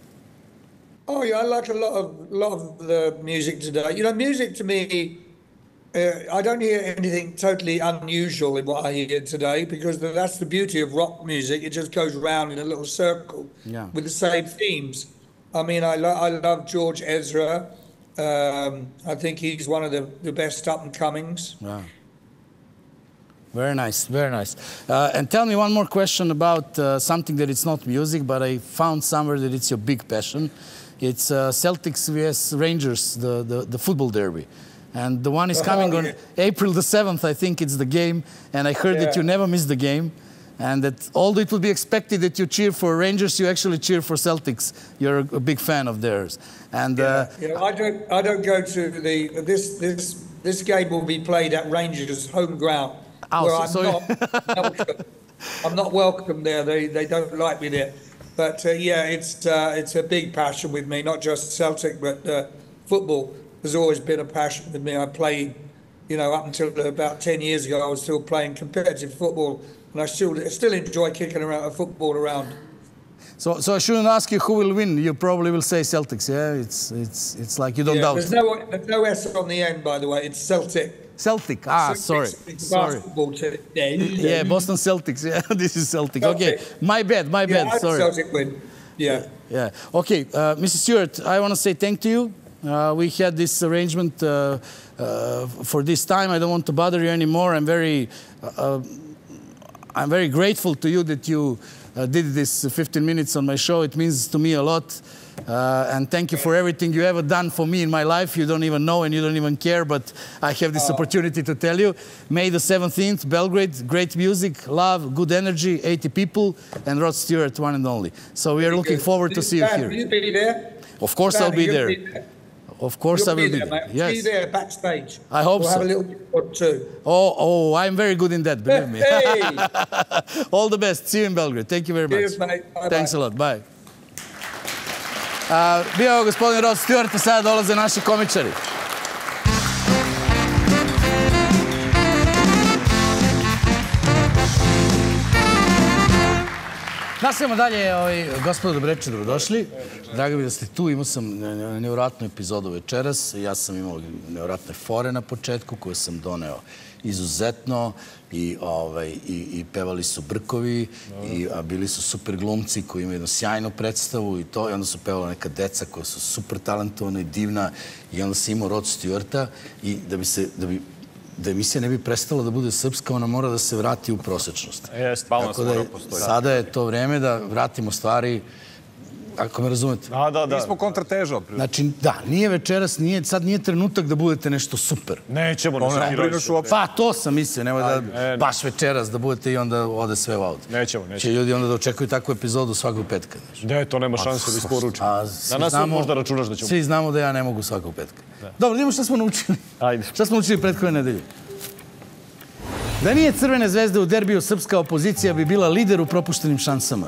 Oh yeah, I like a lot of lot of the music today. You know, music to me, uh, I don't hear anything totally unusual in what I hear today, because that's the beauty of rock music. It just goes round in a little circle, yeah, with the same themes. I mean, I, lo I love George Ezra. Um, I think he's one of the, the best up-and-comings. Wow. Very nice, very nice. Uh, and tell me one more question about uh, something that it's not music, but I found somewhere that it's your big passion. It's uh, Celtics versus Rangers, the, the, the football derby. And the one is coming oh, yeah. on April the seventh, I think it's the game. And I heard yeah. that you never miss the game. And that although it would be expected that you cheer for Rangers, you actually cheer for Celtics. You're a big fan of theirs. And yeah, uh, yeah, I don't, I don't go to the this this this game will be played at Rangers' home ground. Oh, where so, I'm so not welcome. I'm not welcome there. They they don't like me there. But uh, yeah, it's uh, it's a big passion with me. Not just Celtic, but uh, football has always been a passion with me. I played, you know, up until about ten years ago, I was still playing competitive football. And I still, still enjoy kicking around a football around. So, so I shouldn't ask you who will win. You probably will say Celtics, yeah? It's, it's, it's like you don't yeah, doubt. There's no, there's no S on the end, by the way. It's Celtic. Celtic, ah, Celtics, sorry. It's sorry. Basketball team. Yeah, yeah, Boston Celtics, yeah, this is Celtic. Celtic. Okay, my bad, my yeah, bad, sorry. Celtic win, yeah. Yeah, okay, uh, Mister Stewart, I want to say thank to you. Uh, we had this arrangement uh, uh, for this time. I don't want to bother you anymore. I'm very... Uh, I'm very grateful to you that you uh, did this fifteen minutes on my show. It means to me a lot. Uh, and thank you for everything you ever done for me in my life. You don't even know and you don't even care, but I have this uh, opportunity to tell you. May the seventeenth, Belgrade, great music, love, good energy, eighty people, and Rod Stewart, one and only. So we are looking forward to see you here. Will you be there? Of course I'll be there. Of course I will be there. Yes. Be there backstage. I hope so. We'll have a little bit or two. Oh, oh, I'm very good in that, believe me. Hey. All the best. See you in Belgrade. Thank you very much. Cheers, mate. Bye, Thanks bye. a lot. Bye. Uh, bio je gospodin Rod Stewart, a sada dolaze naši komičari. Nastavljamo dalje, gospodo, dobreče, dobrodošli. Drago mi da ste tu, imao sam nevjerojatnu epizodu večeras. Ja sam imao nevjerojatne fore na početku koje sam doneo izuzetno i pevali su brkovi, a bili su super glumci koji imaju jednu sjajnu predstavu i to. I onda su pevala neka deca koja su super talentovana i divna i onda sam imao Rod Stewarta i da bi se... da emisija ne bi prestala da bude srpska, ona mora da se vrati u prosečnost. Tako da sada je to vreme da vratimo stvari, ako me razumete. Mi smo kontrateža. Znači, da, nije večeras, sad nije trenutak da budete nešto super. Nećemo, ne znam. Pa, to sam mislio, nemoj da baš večeras da budete i onda ode sve u auto. Nećemo, nećemo. Če ljudi onda da očekuju takvu epizodu svakog petka. Ne, to nema šanse da isporučimo. Na nas možda računaš da ćemo. Svi znamo da ja ne mogu svakog petka. Dobro, vidimo šta smo naučili. Šta smo naučili prethodne nedelje? Da nije Crvene zvezde u derbiju, srpska opozicija bi bila lider u propuštenim šansama.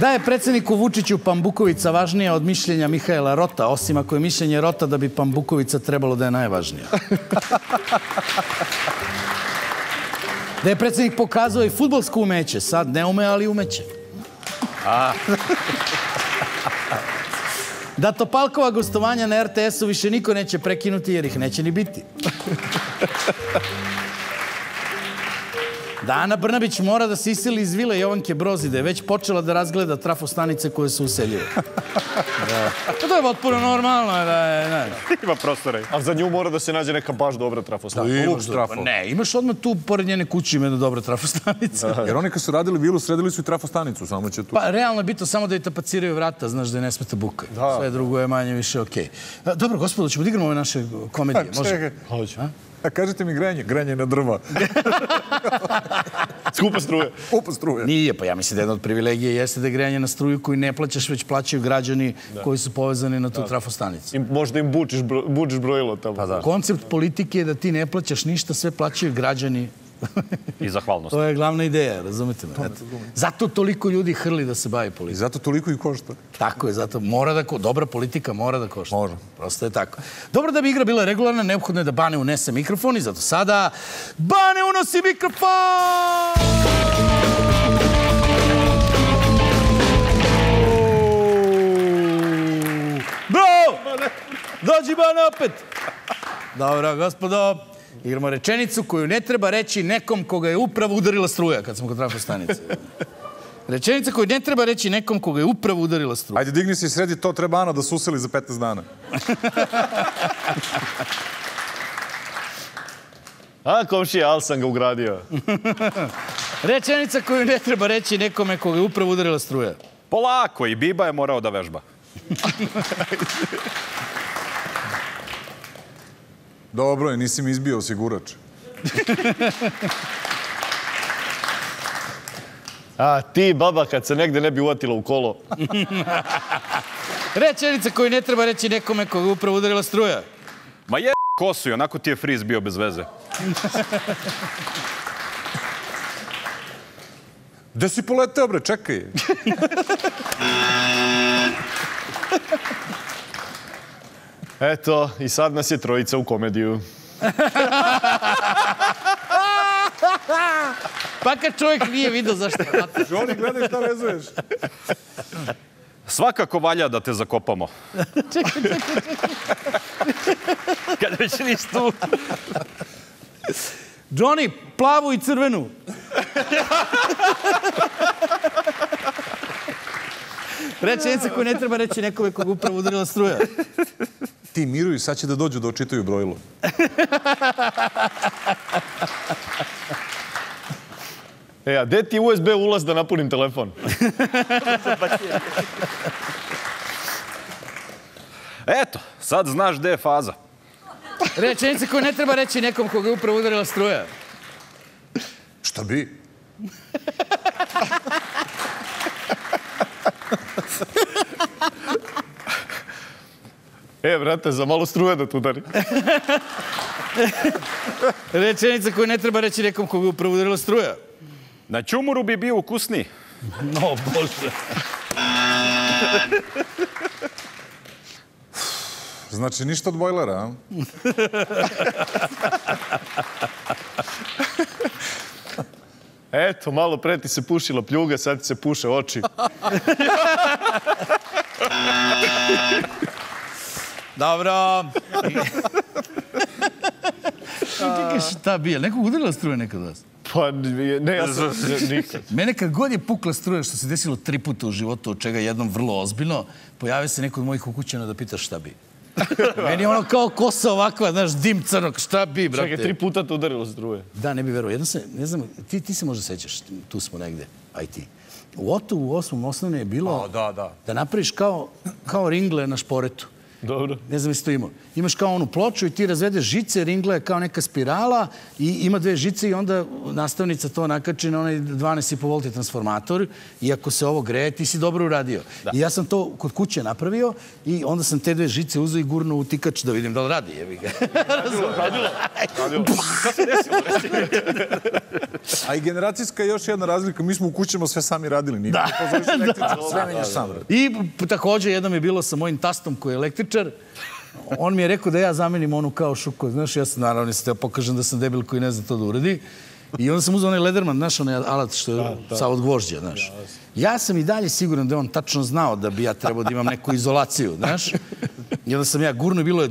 Da je predsedniku Vučiću Pambukovica važnija od mišljenja Mihajla Rota, osim ako je mišljenje Rota da bi Pambukovica trebalo da je najvažnija. Da je predsednik pokazao i fudbalsko umeće, sad ne ume, ali umeće. Da Topalkova gostovanja na R T S-u više niko neće prekinuti jer ih neće ni biti. Da Ana Brnabić mora da se iseli iz vile Jovanke Brozi, da je već počela da razgleda trafostanice koje su useljive. To je potpuno normalno. Ima prostora. A za nju mora da se nađe neka baš dobra trafostanica. Ne, imaš odmah tu pored njene kuće ima jedna dobra trafostanica. Jer oni kad su radili vilu, sredili su i trafostanicu. Pa realno je bitno samo da je tapaciraju vrata, znaš da je ne smeta buka. Sve drugo je manje više okej. Dobro, gospodo, ćemo da igramo ove naše komedije. Čekaj. Hoće. A kažete mi grejanje? Grejanje na drva. Skupa struje. Skupa struje. Nije, pa ja mislim da jedna od privilegije jeste da je grejanje na struju koju ne plaćaš, već plaćaju građani koji su povezani na tu trafostanicu. Možda im bučiš brojilo tamo. Koncept politike je da ti ne plaćaš ništa, sve plaćaju građani. I zahvalnost. To je glavna ideja, razumete me. Zato toliko ljudi hrli da se bavi politikom. I zato toliko i košta. Tako je, zato mora da košta. Dobra politika mora da košta. Može. Prosto je tako. Dobro, da bi igra bila regularna, neophodno je da Bane unese mikrofon i zato sada Bane unosi mikrofon! Bravo! Dođi Bane opet! Dobro, gospodo. Igramo rečenicu koju ne treba reći nekom koga je upravo udarila struja, kad smo kod trafostanice. Rečenica koju ne treba reći nekom koga je upravo udarila struja. Ajde, digni se i sredi, to treba Ana da suseli za petnaest dana. A, komšija, ali sam ga ugradio. Rečenica koju ne treba reći nekome koga je upravo udarila struja. Polako, i Biba je morao da vežba. Dobro je, nisi mi izbio osigurač. A ti, baba, kad se negde ne bi uvatila u kolo. Rečenica koju ne treba reći nekome koga upravo udarila struja. Ma je kosu i onako ti je friz bio bez veze. Gde si poleteo, bre, čekaj. Eto, i sad nas je trojica u komediju. Pa kad čovjek nije vidio zašto je vataš. Žoli, gledaj šta vezuješ. Svakako valja da te zakopamo. Čekaj, čekaj, čekaj. Kad već nisi tu. Johnny, plavu i crvenu. Rečenica koju ne treba reći nekome koga upravo udarila struja. Ti miruju, sad će da dođu da očitaju brojilo. E, a gde ti U S B ulaz da napunim telefon? Eto, sad znaš gde je faza. Rečenica koju ne treba reći nekom koga je upravo udarila struja. Šta bi? E, brate, za malo struje da tu udari. Rečenica koju ne treba reći nekom koga je upravo udarila struja. Na ćumuru bi bio ukusniji. No, bože. Znači, ništa od bojlera, a? Eto, malo pre ti se pušila pljuga, sad ti se puše oči. Dobro. Čekaj, šta bi je? Nekog udarila struja nekada? Pa, ne, ja sam nikad. Mene kad god je pukla struja, što se desilo tri puta u životu, od čega jednom vrlo ozbiljno, pojavio se neko od mojih ukućana da pita šta bi. Meni je ono kao kosa ovakva, znaš, dim crnog, šta bi, brate. Čekaj, tri puta te udarilo struje. Da, ne bi verovao. Jedno se, ne znam, ti se možda sećaš, tu smo negde, a i ti. U Otu, u osmom osnovne je bilo da napraviš kao ringle na šporetu. Dobro. Ne znam, isto imao. Imaš kao onu ploču i ti razvedeš žice, ringla je kao neka spirala i ima dve žice i onda nastavnica to nakači na onaj dvanaest i po volti transformator i ako se ovo greje, ti si dobro uradio. I ja sam to kod kuće napravio i onda sam te dve žice uzeo i gurnuo u tikač da vidim da li radi. Radilo, radilo. Šta se desilo? A i generacijska je još jedna razlika. Mi smo u kućama sve sami radili. Da. Sve menjaš sam. I također jednom je bilo sa mojim tastom koji je električar. On mi je rekao da ja zamenim onu kao šuko, znaš, ja sam naravno se teo pokažem da sam debil koji ne zna to da uradi. I onda sam uzao onaj Lederman, znaš, onaj alat što je sa od gvožđa, znaš. Ja sam i dalje siguran da je on tačno znao da bi ja trebao da imam neku izolaciju, znaš. I onda sam ja gurno i bilo je...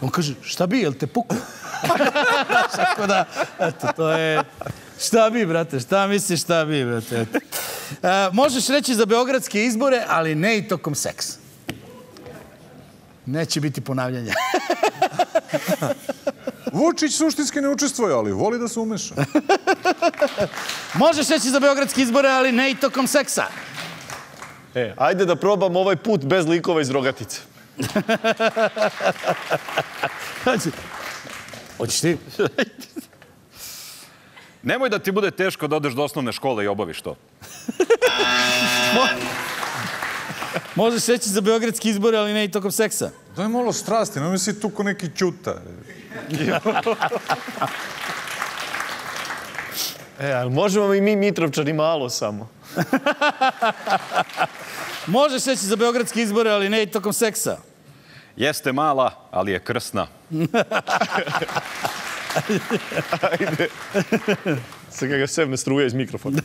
On kaže, šta bi, jel te pukao? Tako da, eto, to je... Šta bi, brate, šta misliš, šta bi, brate. Možeš reći za beogradske izbore, ali ne i tokom seksa. Neće biti ponavljanja. Vučić suštinski ne učestvuje, ali voli da se umeša. Možeš reći za beogradske izbore, ali ne i tokom seksa. E, ajde da probam ovaj put bez likova iz Rogatice. Hoćeš ti? Nemoj da ti bude teško da odeš do osnovne škole i obaviš to. Možeš reći za beogradski izbore, ali ne i tokom seksa. Daj malo strasti, nemoj si tu ko neki Ćuta. E, ali možemo i mi Mitrovčani malo samo. Možeš reći za beogradski izbore, ali ne i tokom seksa. Jeste mala, ali je krsna. Ajde. Sada ga sevne struja iz mikrofona.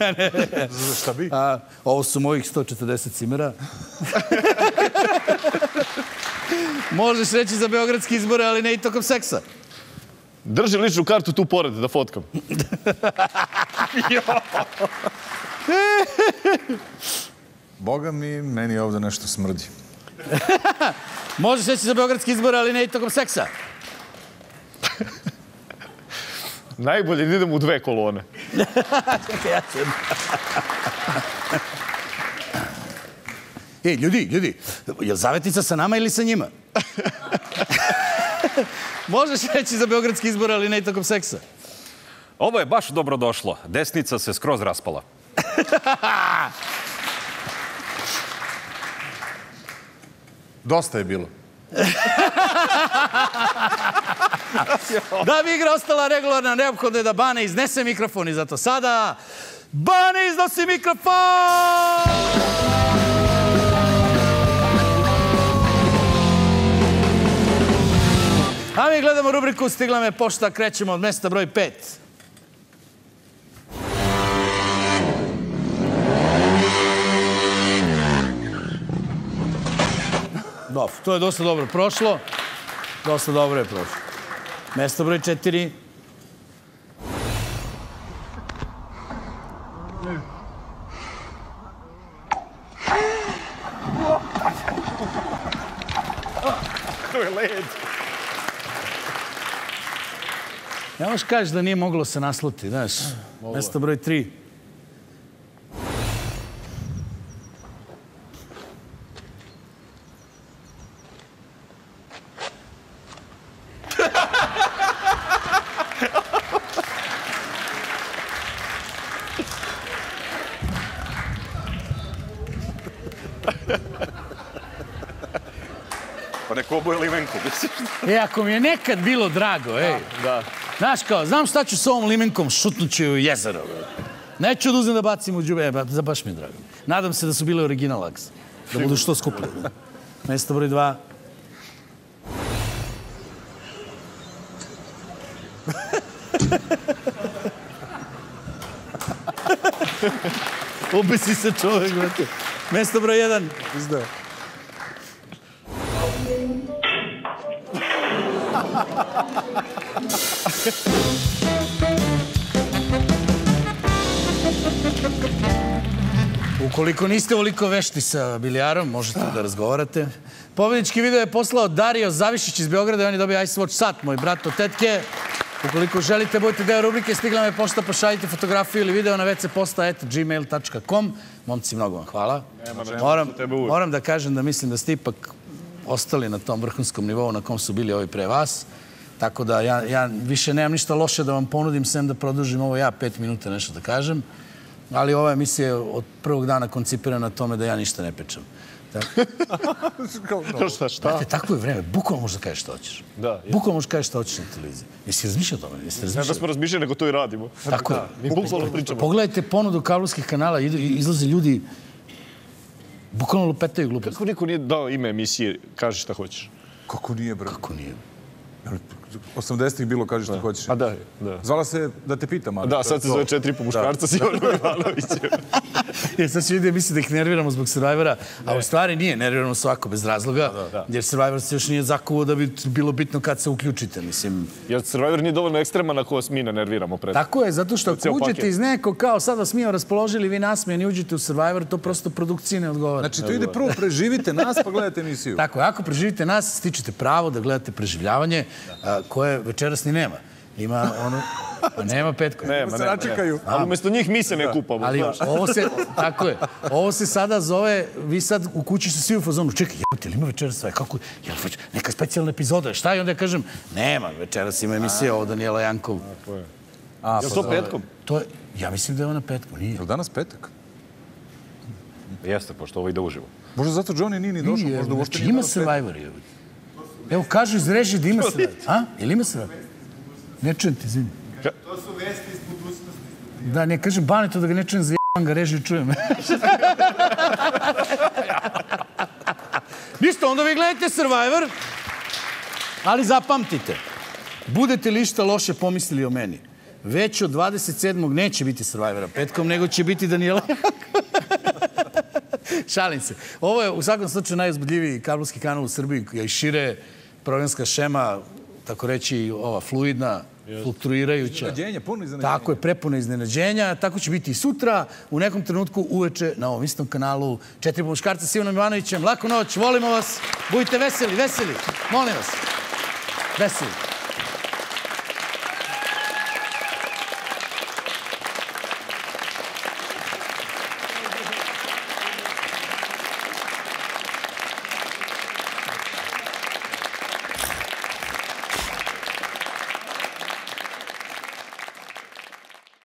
Šta bi? Ovo su mojih sto četrdeset cimera. Možeš reći za beogradski izbore, ali ne i tokom seksa. Držim ličnu kartu tu pored da fotkam. Boga mi, meni ovde nešto smrdi. Možeš reći za beogradski izbore, ali ne i tokom seksa. Najbolje da idem u dve kolone. Ej, ljudi, ljudi, je li zavetnica sa nama ili sa njima? Možeš reći za beogradski izbor, ali ne i tokom seksa. Ovo je baš dobro došlo. Desnica se skroz raspala. Dosta je bilo. Da bi igra ostala regularna, neophodno je da Bane iznese mikrofon i zato sada Bane iznosi mikrofon! A mi gledamo rubriku Stigla me pošta, krećemo od mesta broj pet. Dobro, to je dosta dobro prošlo. Dosta dobro je prošlo. Mesto broj četiri. To je led. Ja moš kaži da nije moglo se nasluti, znaš. Mesto broj tri. Pa neko oboje limenku, misliš? E, ako mi je nekad bilo drago, ej. Da. Znaš kao, znam šta ću s ovom limenkom, šutnući u jezero. Neću da uzem da bacim u džube, za baš mi je drago. Nadam se da su bile original laks, da budu što skuplje. Mesto broj dva. Obesi se čovek, brate. Mesto broj jedan. Izdeo. Ukoliko niste ovoliko vešti sa bilijarom, možete da razgovarate. Pobednički video je poslao Dario Zavišić iz Beograda i on je dobio Icewatch sat, moj brat od tetke. Ukoliko želite, budite deo rubrike, stigla me pošta, pošaljite fotografiju ili video na veceposta at gmail dot com. Momci, mnogo vam hvala. Moram da kažem da mislim da ste ipak ostali na tom vrhunskom nivou na kom su bili ovi pre vas. Tako da ja više nemam ništa loše da vam ponudim, sem da produžim ovo ja pet minuta nešto da kažem. Ali ova emisija je od prvog dana koncipirana na tome da ja ništa ne pečem. Znate, tako je vreme. Bukvalno možeš da kažeš što hoćeš. Bukvalno možeš da kažeš što hoćeš na televiziji. Jesi razmišljao o tome? Ne da smo razmišljali, nego to i radimo. Tako je. Pogledajte ponudu kablovskih kanala, izlaze ljudi, bukvalno lupetaju gluposti. Kako niko nije dao ime emisije, kaži šta hoćeš? Kako nije, bro? Kako nije? osamdesetih bilo, kaži što hoćeš. A da, da. Zvala se da te pitam, ali... Da, sad se zove četiri i po muškarca s Ivanom Ivanovićem. Jer sad ću vidio, misli da ih nerviramo zbog Survivora, a u stvari nije, nerviramo svako, bez razloga, jer Survivor se još nije zakovao da bi bilo bitno kad se uključite, mislim. Jer Survivor nije dovoljno ekstreman ako vas mi ne nerviramo pred... Tako je, zato što ako uđete iz neko kao sad vas mi raspoložili, vi nasmijeni uđete u Survivor, to prosto produkcije ne odgovara. Znači, to ide prvo, preživite nas pa gledajte emisiju. Tako je, ako preživite nas, stičete pravo da gledate preživljavanje koje večeras ni nema. Ima ono... Pa nema petko. Nema, nema. Ali umesto njih mi se ne kupamo. Ali ovo se, tako je, ovo se sada zove, vi sad u kući se svi u fazonu, čekaj, jebote, ili ima večeras sve, kako, jel, neka specijalna epizoda, šta je, onda ja kažem, nema, večeras ima emisija o Danijela Jankovu. Jel to petkom? Ja mislim da je ona petkom, nije. Jel danas petak? Jeste, pošto ovo ide uživo. Možda zato Johnny nije ni došao, možda uopšte nije danas petak. Ima Survivor, jebote. Evo, kažu iz režije da ima Survivor. A? Jel ima Survivor? Ne čujem ti, izvini. To su vesti iz budućnosti. Da, ne, kažem Banetu da ga ne čujem, za j***am ga režiju čujem. Ništa, onda vi gledajte Survivor, ali zapamtite, budete li šta loše pomislili o meni, već od dvadeset sedmog neće biti Survivora petkom, nego će biti Danijela. Šalim se. Ovo je u svakom slučaju najuzbudljiviji kablovski kanal u Srbiji, i šire, programska šema, tako reći, ova fluidna, fluktuirajuća. Tako je, prepuno iznenađenja. Tako će biti i sutra, u nekom trenutku uveče na ovom istom kanalu. Četiri po muškarca s Ivanom Ivanovićem. Laku noć, volimo vas. Budite veseli, veseli. Molim vas. Veseli.